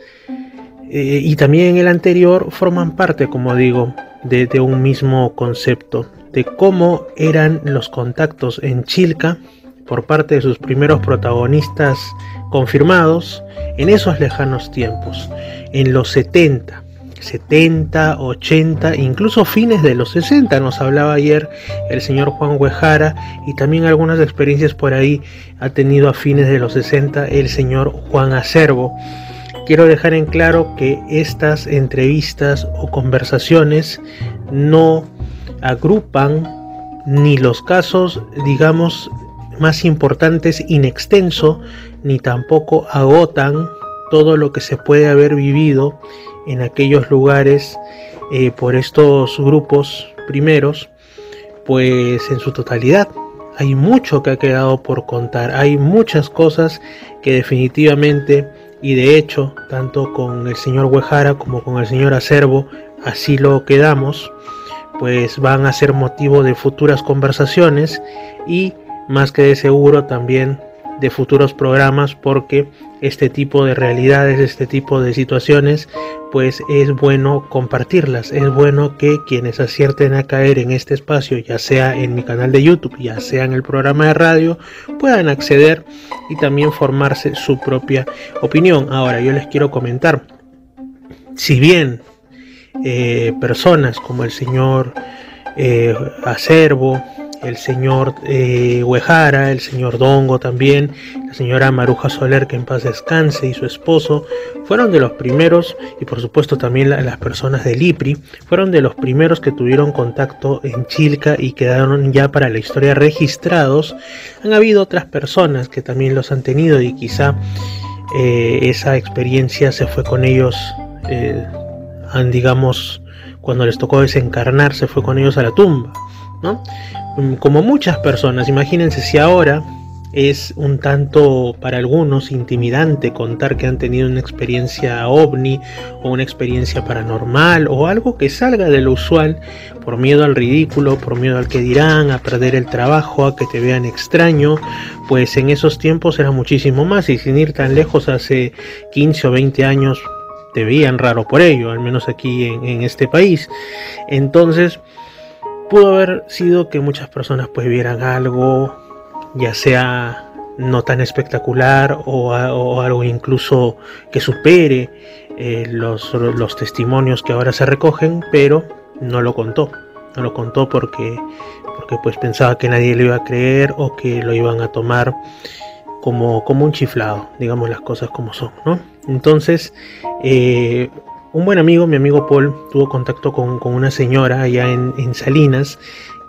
Eh, y también el anterior, forman parte, como digo, de, de un mismo concepto de cómo eran los contactos en Chilca por parte de sus primeros protagonistas confirmados en esos lejanos tiempos, en los setenta, setenta, ochenta, incluso fines de los sesenta, nos hablaba ayer el señor Juan Uehara, y también algunas experiencias por ahí ha tenido a fines de los sesenta el señor Juan Acervo. Quiero dejar en claro que estas entrevistas o conversaciones no agrupan ni los casos, digamos, más importantes in extenso, ni tampoco agotan todo lo que se puede haber vivido en aquellos lugares eh, por estos grupos primeros, pues en su totalidad. Hay mucho que ha quedado por contar, hay muchas cosas que definitivamente... Y de hecho, tanto con el señor Uehara como con el señor Acervo, así lo quedamos, pues van a ser motivo de futuras conversaciones y más que de seguro también de futuros programas, porque este tipo de realidades, este tipo de situaciones, pues es bueno compartirlas, es bueno que quienes acierten a caer en este espacio, ya sea en mi canal de YouTube, ya sea en el programa de radio, puedan acceder y también formarse su propia opinión. Ahora, yo les quiero comentar, si bien eh, personas como el señor eh, Acervo, el señor eh, Uehara, el señor Dongo también, la señora Maruja Soler, que en paz descanse, y su esposo, fueron de los primeros, y por supuesto también la, las personas del I P R I, fueron de los primeros que tuvieron contacto en Chilca y quedaron ya para la historia registrados. Han habido otras personas que también los han tenido y quizá eh, esa experiencia se fue con ellos, eh, han, digamos, cuando les tocó desencarnar, se fue con ellos a la tumba, ¿no? Como muchas personas, imagínense si ahora es un tanto para algunos intimidante contar que han tenido una experiencia ovni o una experiencia paranormal o algo que salga de lo usual, por miedo al ridículo, por miedo al que dirán, a perder el trabajo, a que te vean extraño, pues en esos tiempos era muchísimo más, y sin ir tan lejos, hace quince o veinte años te veían raro por ello, al menos aquí en, en este país. Entonces pudo haber sido que muchas personas pues vieran algo, ya sea no tan espectacular o, a, o algo incluso que supere eh, los, los testimonios que ahora se recogen, pero no lo contó, no lo contó porque, porque pues pensaba que nadie le iba a creer o que lo iban a tomar como, como un chiflado, digamos las cosas como son, ¿no? Entonces, eh, un buen amigo, mi amigo Paul, tuvo contacto con, con una señora allá en, en Salinas,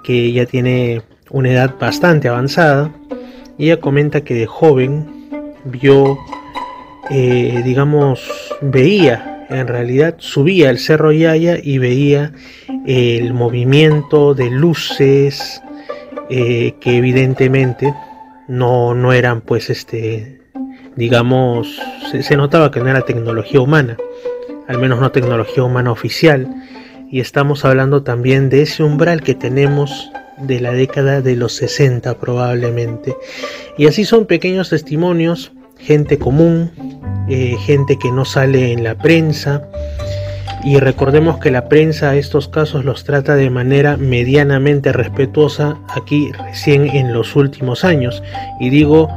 que ya tiene una edad bastante avanzada, y ella comenta que de joven vio, eh, digamos, veía, en realidad subía al Cerro Yaya y veía el movimiento de luces, eh, que evidentemente no, no eran, pues, este, digamos, se, se notaba que no era tecnología humana, al menos no tecnología humana oficial. Y estamos hablando también de ese umbral que tenemos de la década de los sesenta probablemente. Y así son pequeños testimonios, gente común, eh, gente que no sale en la prensa. Y recordemos que la prensa estos casos los trata de manera medianamente respetuosa aquí recién en los últimos años. Y digo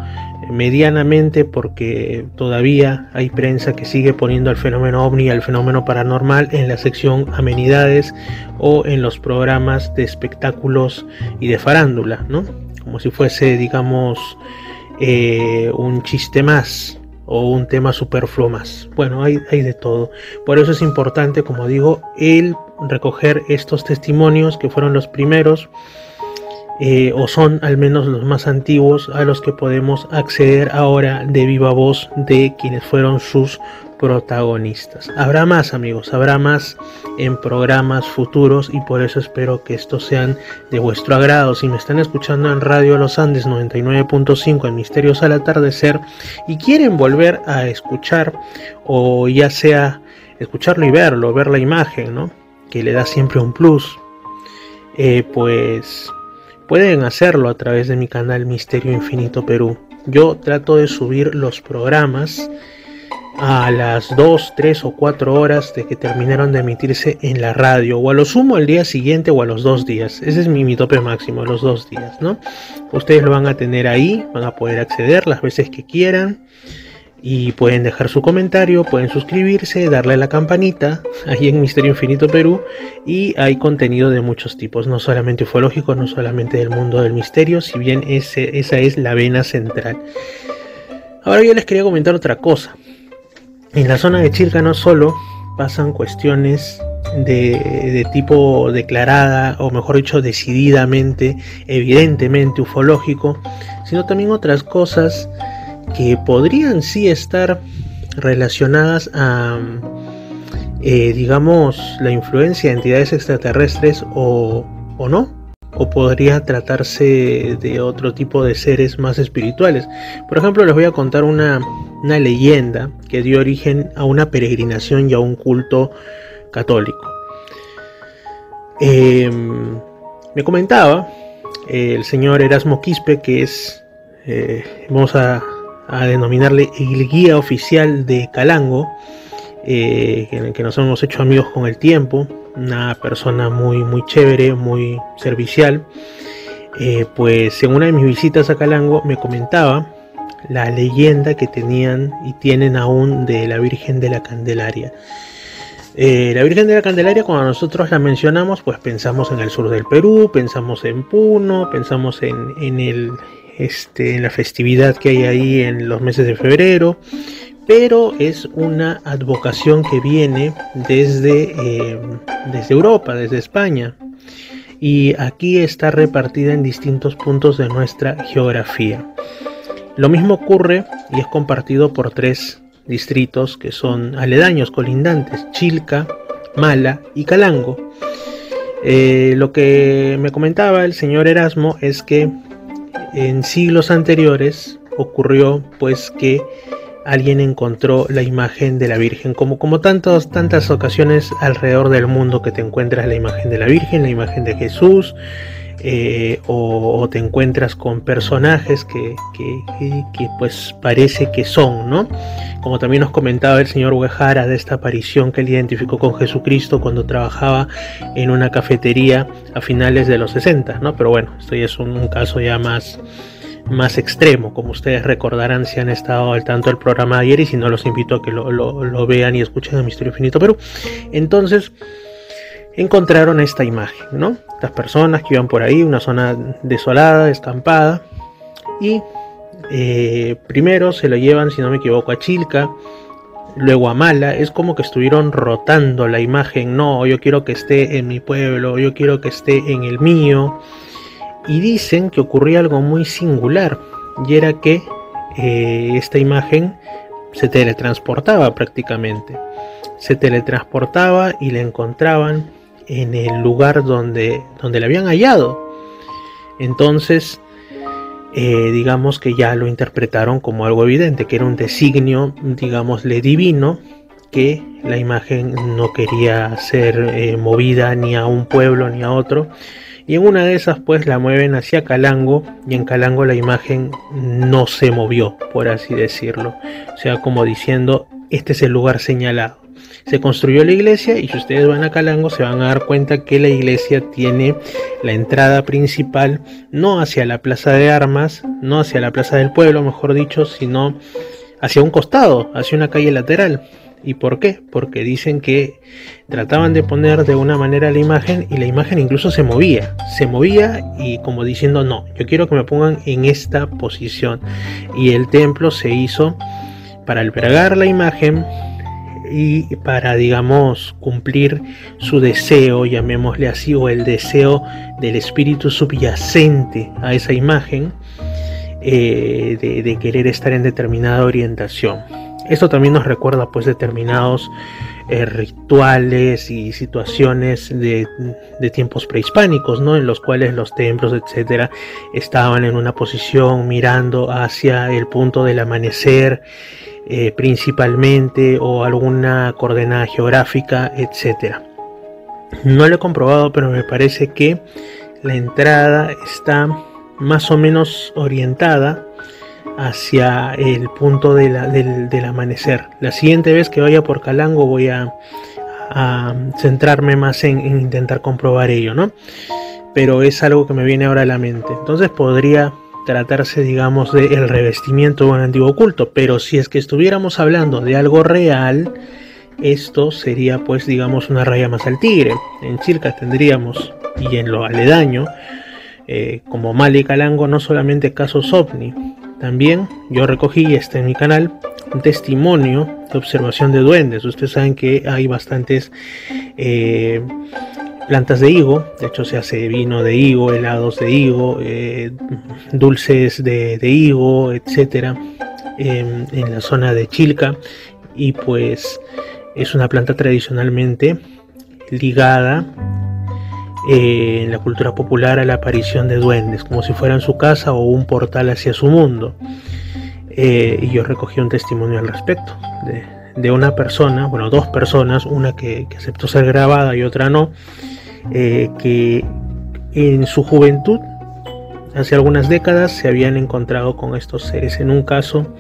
medianamente porque todavía hay prensa que sigue poniendo al fenómeno ovni y al fenómeno paranormal en la sección amenidades o en los programas de espectáculos y de farándula, ¿no? Como si fuese, digamos, eh, un chiste más o un tema superfluo más. Bueno, hay, hay de todo. Por eso es importante, como digo, el recoger estos testimonios que fueron los primeros, Eh, o son al menos los más antiguos a los que podemos acceder ahora de viva voz de quienes fueron sus protagonistas. Habrá más, amigos, habrá más en programas futuros, y por eso espero que estos sean de vuestro agrado. Si me están escuchando en Radio Los Andes noventa y nueve punto cinco en Misterios al Atardecer y quieren volver a escuchar, o ya sea escucharlo y verlo, ver la imagen, ¿no?, que le da siempre un plus, eh, pues pueden hacerlo a través de mi canal Misterio Infinito Perú. Yo trato de subir los programas a las dos, tres o cuatro horas de que terminaron de emitirse en la radio, o a lo sumo al día siguiente o a los dos días. Ese es mi, mi tope máximo, los dos días, ¿no? Ustedes lo van a tener ahí, van a poder acceder las veces que quieran. Y pueden dejar su comentario, pueden suscribirse, darle a la campanita, ahí en Misterio Infinito Perú. Y hay contenido de muchos tipos, no solamente ufológico, no solamente del mundo del misterio, si bien ese, esa es la vena central. Ahora yo les quería comentar otra cosa. En la zona de Chilca no solo pasan cuestiones de, de tipo declarada, o mejor dicho, decididamente, evidentemente ufológico, sino también otras cosas que podrían sí estar relacionadas a, eh, digamos, la influencia de entidades extraterrestres o, o no. O podría tratarse de otro tipo de seres más espirituales. Por ejemplo, les voy a contar una, una leyenda que dio origen a una peregrinación y a un culto católico. Eh, me comentaba eh, el señor Erasmo Quispe, que es, eh, vamos a... a denominarle el guía oficial de Calango, eh, en el que nos hemos hecho amigos con el tiempo, una persona muy, muy chévere, muy servicial. Eh, pues en una de mis visitas a Calango me comentaba la leyenda que tenían y tienen aún de la Virgen de la Candelaria. Eh, la Virgen de la Candelaria, cuando nosotros la mencionamos, pues pensamos en el sur del Perú, pensamos en Puno, pensamos en, en el... Este, en la festividad que hay ahí en los meses de febrero, pero es una advocación que viene desde, eh, desde Europa, desde España, y aquí está repartida en distintos puntos de nuestra geografía. Lo mismo ocurre y es compartido por tres distritos que son aledaños, colindantes: Chilca, Mala y Calango. Eh, lo que me comentaba el señor Erasmo es que en siglos anteriores ocurrió, pues, que alguien encontró la imagen de la Virgen, como, como tantos, tantas ocasiones alrededor del mundo que te encuentras la imagen de la Virgen, la imagen de Jesús, eh, o, o te encuentras con personajes que, que, que, que pues parece que son, ¿no? Como también nos comentaba el señor Uehara de esta aparición que él identificó con Jesucristo cuando trabajaba en una cafetería a finales de los sesenta, ¿no? Pero bueno, esto ya es un, un caso ya más, más extremo, como ustedes recordarán si han estado al tanto del programa de ayer, y si no, los invito a que lo, lo, lo vean y escuchen a Misterio Infinito Perú. Entonces, encontraron esta imagen, ¿no? Las personas que iban por ahí, una zona desolada, descampada, y Eh, primero se lo llevan, si no me equivoco, a Chilca, luego a Mala. Es como que estuvieron rotando la imagen. No, yo quiero que esté en mi pueblo, yo quiero que esté en el mío. Y dicen que ocurría algo muy singular, y era que eh, esta imagen se teletransportaba prácticamente. Se teletransportaba y la encontraban en el lugar donde, donde la habían hallado. Entonces, eh, digamos que ya lo interpretaron como algo evidente, que era un designio, digámosle, divino, que la imagen no quería ser eh, movida ni a un pueblo ni a otro. Y en una de esas pues la mueven hacia Calango, y en Calango la imagen no se movió, por así decirlo. O sea, como diciendo, este es el lugar señalado. Se construyó la iglesia, y si ustedes van a Calango se van a dar cuenta que la iglesia tiene la entrada principal no hacia la plaza de armas, no hacia la plaza del pueblo, mejor dicho, sino hacia un costado, hacia una calle lateral. ¿Y por qué? Porque dicen que trataban de poner de una manera la imagen, y la imagen incluso se movía, se movía y como diciendo no, yo quiero que me pongan en esta posición. Y el templo se hizo para albergar la imagen y para, digamos, cumplir su deseo, llamémosle así, o el deseo del espíritu subyacente a esa imagen, eh, de, de querer estar en determinada orientación. Esto también nos recuerda pues determinados eh, rituales y situaciones de, de tiempos prehispánicos, ¿no? En los cuales los templos, etcétera, estaban en una posición mirando hacia el punto del amanecer, eh, principalmente, o alguna coordenada geográfica, etcétera. No lo he comprobado, pero me parece que la entrada está más o menos orientada hacia el punto de la, del, del amanecer. La siguiente vez que vaya por Calango voy a, a centrarme más en, en intentar comprobar ello, ¿no? Pero es algo que me viene ahora a la mente. Entonces podría tratarse, digamos, del revestimiento de un antiguo culto, pero si es que estuviéramos hablando de algo real, esto sería pues, digamos, una raya más al tigre. En Chilca tendríamos, y en lo aledaño, eh, como Mala y Calango, no solamente casos ovni. También yo recogí, este en mi canal, un testimonio de observación de duendes. Ustedes saben que hay bastantes eh, plantas de higo. De hecho se hace vino de higo, helados de higo, eh, dulces de, de higo, etcétera, eh, en la zona de Chilca. Y pues es una planta tradicionalmente ligada Eh, en la cultura popular a la aparición de duendes, como si fueran su casa o un portal hacia su mundo. Eh, y yo recogí un testimonio al respecto de, de una persona, bueno, dos personas, una que, que aceptó ser grabada y otra no, eh, que en su juventud, hace algunas décadas, se habían encontrado con estos seres. En un caso,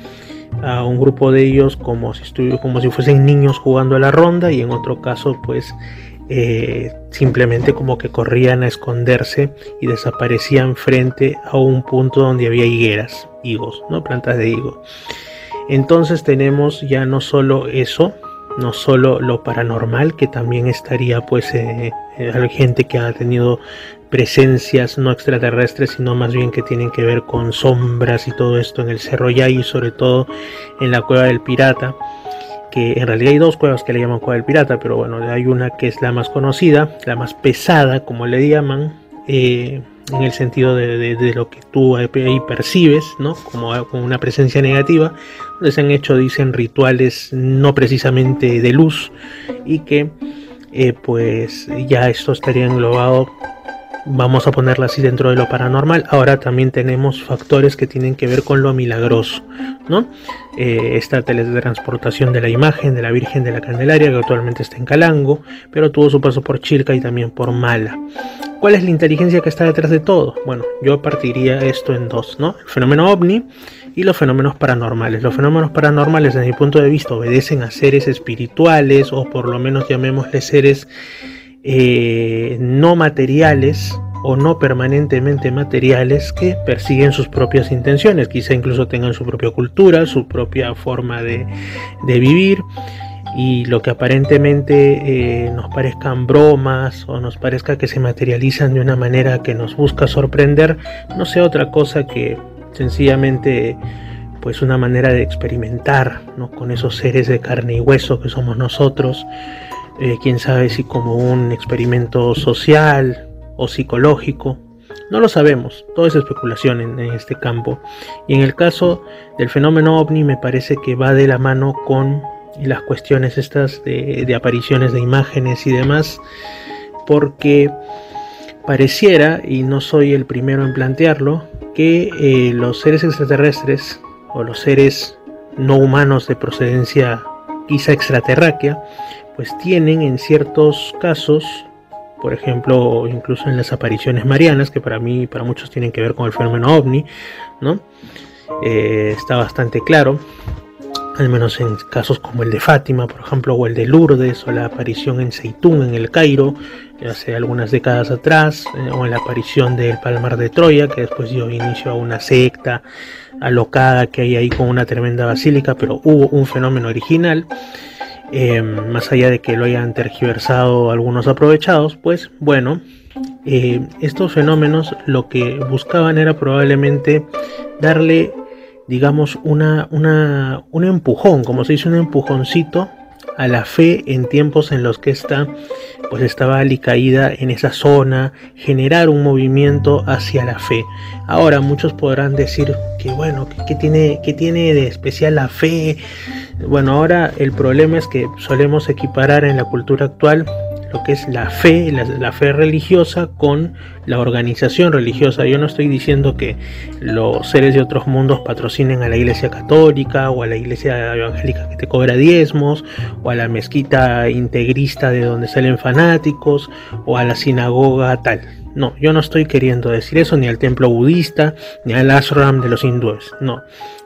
a un grupo de ellos como si, estuvió, como si fuesen niños jugando a la ronda, y en otro caso pues Eh, simplemente como que corrían a esconderse y desaparecían frente a un punto donde había higueras, higos, ¿no? Plantas de higo. Entonces tenemos ya no solo eso, no solo lo paranormal, que también estaría pues eh, eh, gente que ha tenido presencias no extraterrestres, sino más bien que tienen que ver con sombras y todo esto en el Cerro Yaya, y sobre todo en la Cueva del Pirata, que en realidad hay dos cuevas que le llaman Cueva del Pirata, pero bueno, hay una que es la más conocida, la más pesada, como le llaman, eh, en el sentido de, de, de lo que tú ahí percibes, ¿no? Como, como una presencia negativa, donde se han hecho, dicen, rituales no precisamente de luz, y que eh, pues ya esto estaría englobado, vamos a ponerla así, dentro de lo paranormal. Ahora también tenemos factores que tienen que ver con lo milagroso, ¿no? Eh, esta teletransportación de la imagen de la Virgen de la Candelaria, que actualmente está en Calango, pero tuvo su paso por Chilca y también por Mala. ¿Cuál es la inteligencia que está detrás de todo? Bueno, yo partiría esto en dos, ¿no? El fenómeno ovni y los fenómenos paranormales. Los fenómenos paranormales, desde mi punto de vista, obedecen a seres espirituales, o por lo menos llamémosle seres Eh, no materiales o no permanentemente materiales, que persiguen sus propias intenciones, quizá incluso tengan su propia cultura, su propia forma de, de vivir, y lo que aparentemente eh, nos parezcan bromas o nos parezca que se materializan de una manera que nos busca sorprender, no sea otra cosa que sencillamente pues una manera de experimentar, ¿no?, con esos seres de carne y hueso que somos nosotros. Eh, quién sabe si como un experimento social o psicológico, no lo sabemos, todo es especulación en, en este campo. Y en el caso del fenómeno ovni me parece que va de la mano con las cuestiones estas de, de apariciones de imágenes y demás, porque Pareciera, y no soy el primero en plantearlo, que eh, los seres extraterrestres o los seres no humanos de procedencia quizá extraterráquea, pues tienen en ciertos casos, por ejemplo, incluso en las apariciones marianas, que para mí y para muchos tienen que ver con el fenómeno ovni, ¿no? Eh, está bastante claro, al menos en casos como el de Fátima, por ejemplo, o el de Lourdes, o la aparición en Zeitún, en el Cairo, hace algunas décadas atrás, eh, o en la aparición del Palmar de Troya, que después dio inicio a una secta alocada que hay ahí con una tremenda basílica, pero hubo un fenómeno original. Eh, más allá de que lo hayan tergiversado algunos aprovechados, pues bueno, eh, estos fenómenos lo que buscaban era probablemente darle, digamos, una, una, un empujón, como se dice, un empujoncito a la fe en tiempos en los que esta pues estaba alicaída en esa zona, generar un movimiento hacia la fe. Ahora muchos podrán decir que bueno, que, que tiene, que tiene de especial la fe. Bueno, ahora el problema es que solemos equiparar en la cultura actual lo que es la fe, la, la fe religiosa con la organización religiosa. Yo no estoy diciendo que los seres de otros mundos patrocinen a la iglesia católica o a la iglesia evangélica que te cobra diezmos, o a la mezquita integrista de donde salen fanáticos, o a la sinagoga tal. No, yo no estoy queriendo decir eso, ni al templo budista, ni al ashram de los hindúes, no,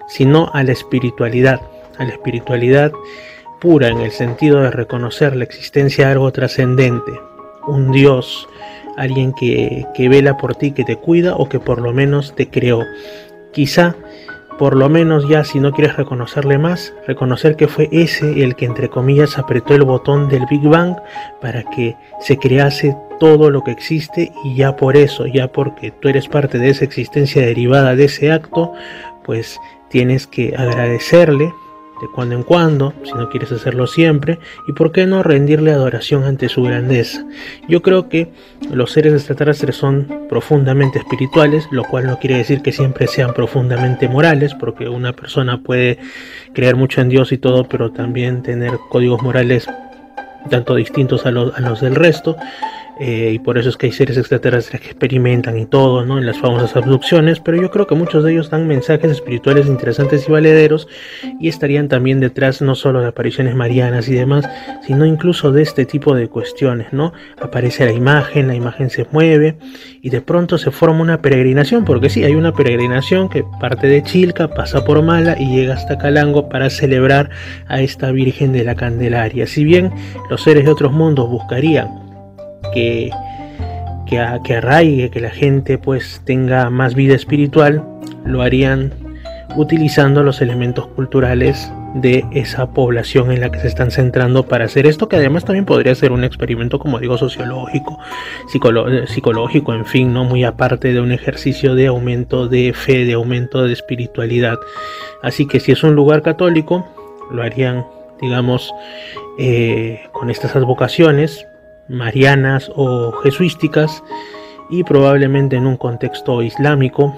sino a la espiritualidad, a la espiritualidad pura, en el sentido de reconocer la existencia de algo trascendente, un Dios, alguien que, que vela por ti, que te cuida o que por lo menos te creó. Quizá, por lo menos ya, si no quieres reconocerle más, reconocer que fue ese el que, entre comillas, apretó el botón del Big Bang para que se crease todo lo que existe, y ya por eso, ya porque tú eres parte de esa existencia derivada de ese acto, pues tienes que agradecerle de cuando en cuando, si no quieres hacerlo siempre, y por qué no rendirle adoración ante su grandeza. Yo creo que los seres extraterrestres son profundamente espirituales, lo cual no quiere decir que siempre sean profundamente morales, porque una persona puede creer mucho en Dios y todo, pero también tener códigos morales tanto distintos a los, a los del resto. Eh, y por eso es que hay seres extraterrestres que experimentan y todo, ¿no?, en las famosas abducciones, pero yo creo que muchos de ellos dan mensajes espirituales interesantes y valederos, y estarían también detrás no solo de apariciones marianas y demás, sino incluso de este tipo de cuestiones, ¿no? Aparece la imagen, la imagen se mueve y de pronto se forma una peregrinación, porque sí, hay una peregrinación que parte de Chilca, pasa por Mala y llega hasta Calango para celebrar a esta Virgen de la Candelaria. Si bien los seres de otros mundos buscarían Que, que, a, que arraigue, que la gente pues tenga más vida espiritual, lo harían utilizando los elementos culturales de esa población en la que se están centrando para hacer esto, que además también podría ser un experimento, como digo, sociológico, psicológico, en fin, no muy aparte de un ejercicio de aumento de fe, de aumento de espiritualidad. Así que si es un lugar católico, lo harían, digamos, eh, con estas advocaciones marianas o jesuísticas, y probablemente en un contexto islámico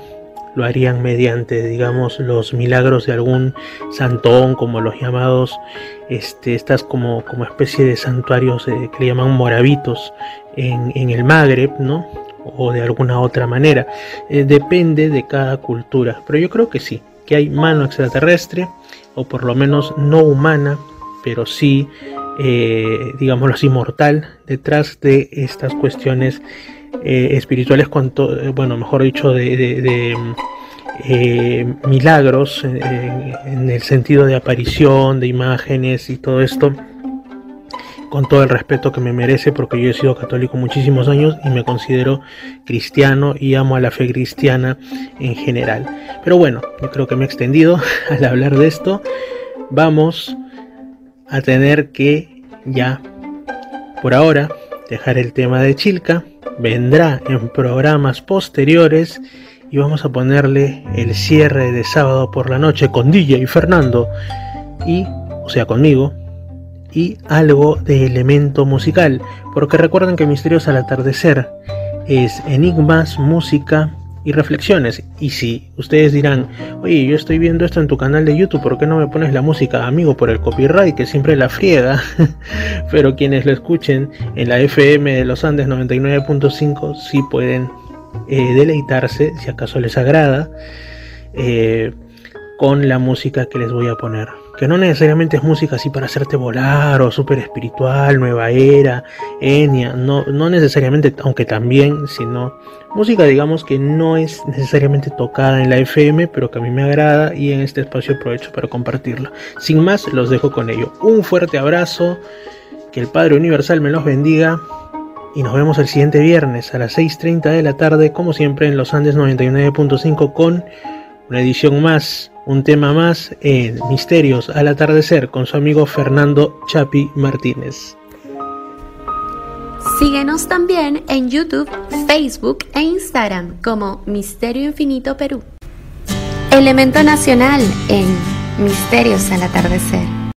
lo harían mediante, digamos, los milagros de algún santón, como los llamados, este, estas como, como especie de santuarios eh, que le llaman moravitos en, en el Magreb, ¿no?, o de alguna otra manera. Eh, depende de cada cultura, pero yo creo que sí, que hay mano extraterrestre, o por lo menos no humana, pero sí, Eh, digámoslo así, mortal, detrás de estas cuestiones eh, espirituales, con to- bueno, mejor dicho, de, de, de eh, milagros, eh, en el sentido de aparición, de imágenes y todo esto, con todo el respeto que me merece, porque yo he sido católico muchísimos años y me considero cristiano y amo a la fe cristiana en general. Pero bueno, yo creo que me he extendido al hablar de esto. Vamos a tener que, ya por ahora, dejar el tema de Chilca. Vendrá en programas posteriores y vamos a ponerle el cierre de sábado por la noche con D J Fernando, y, o sea, conmigo, y algo de elemento musical, porque recuerden que Misterios al Atardecer es enigmas, música y reflexiones. Y si ustedes dirán, oye, yo estoy viendo esto en tu canal de YouTube, ¿por qué no me pones la música, amigo? Por el copyright, que siempre la friega. Pero quienes lo escuchen en la F M de los Andes noventa y nueve punto cinco sí pueden eh, deleitarse, si acaso les agrada, eh, con la música que les voy a poner, que no necesariamente es música así para hacerte volar o súper espiritual, nueva era, enia, no, no necesariamente, aunque también, sino música, digamos, que no es necesariamente tocada en la F M, pero que a mí me agrada y en este espacio aprovecho para compartirla. Sin más, los dejo con ello. Un fuerte abrazo, que el Padre Universal me los bendiga y nos vemos el siguiente viernes a las seis y media de la tarde, como siempre en los Andes noventa y nueve punto cinco, con una edición más, un tema más en Misterios al Atardecer con su amigo Fernando Chapi Martínez. Síguenos también en YouTube, Facebook e Instagram como Misterio Infinito Perú. Elemento nacional en Misterios al Atardecer.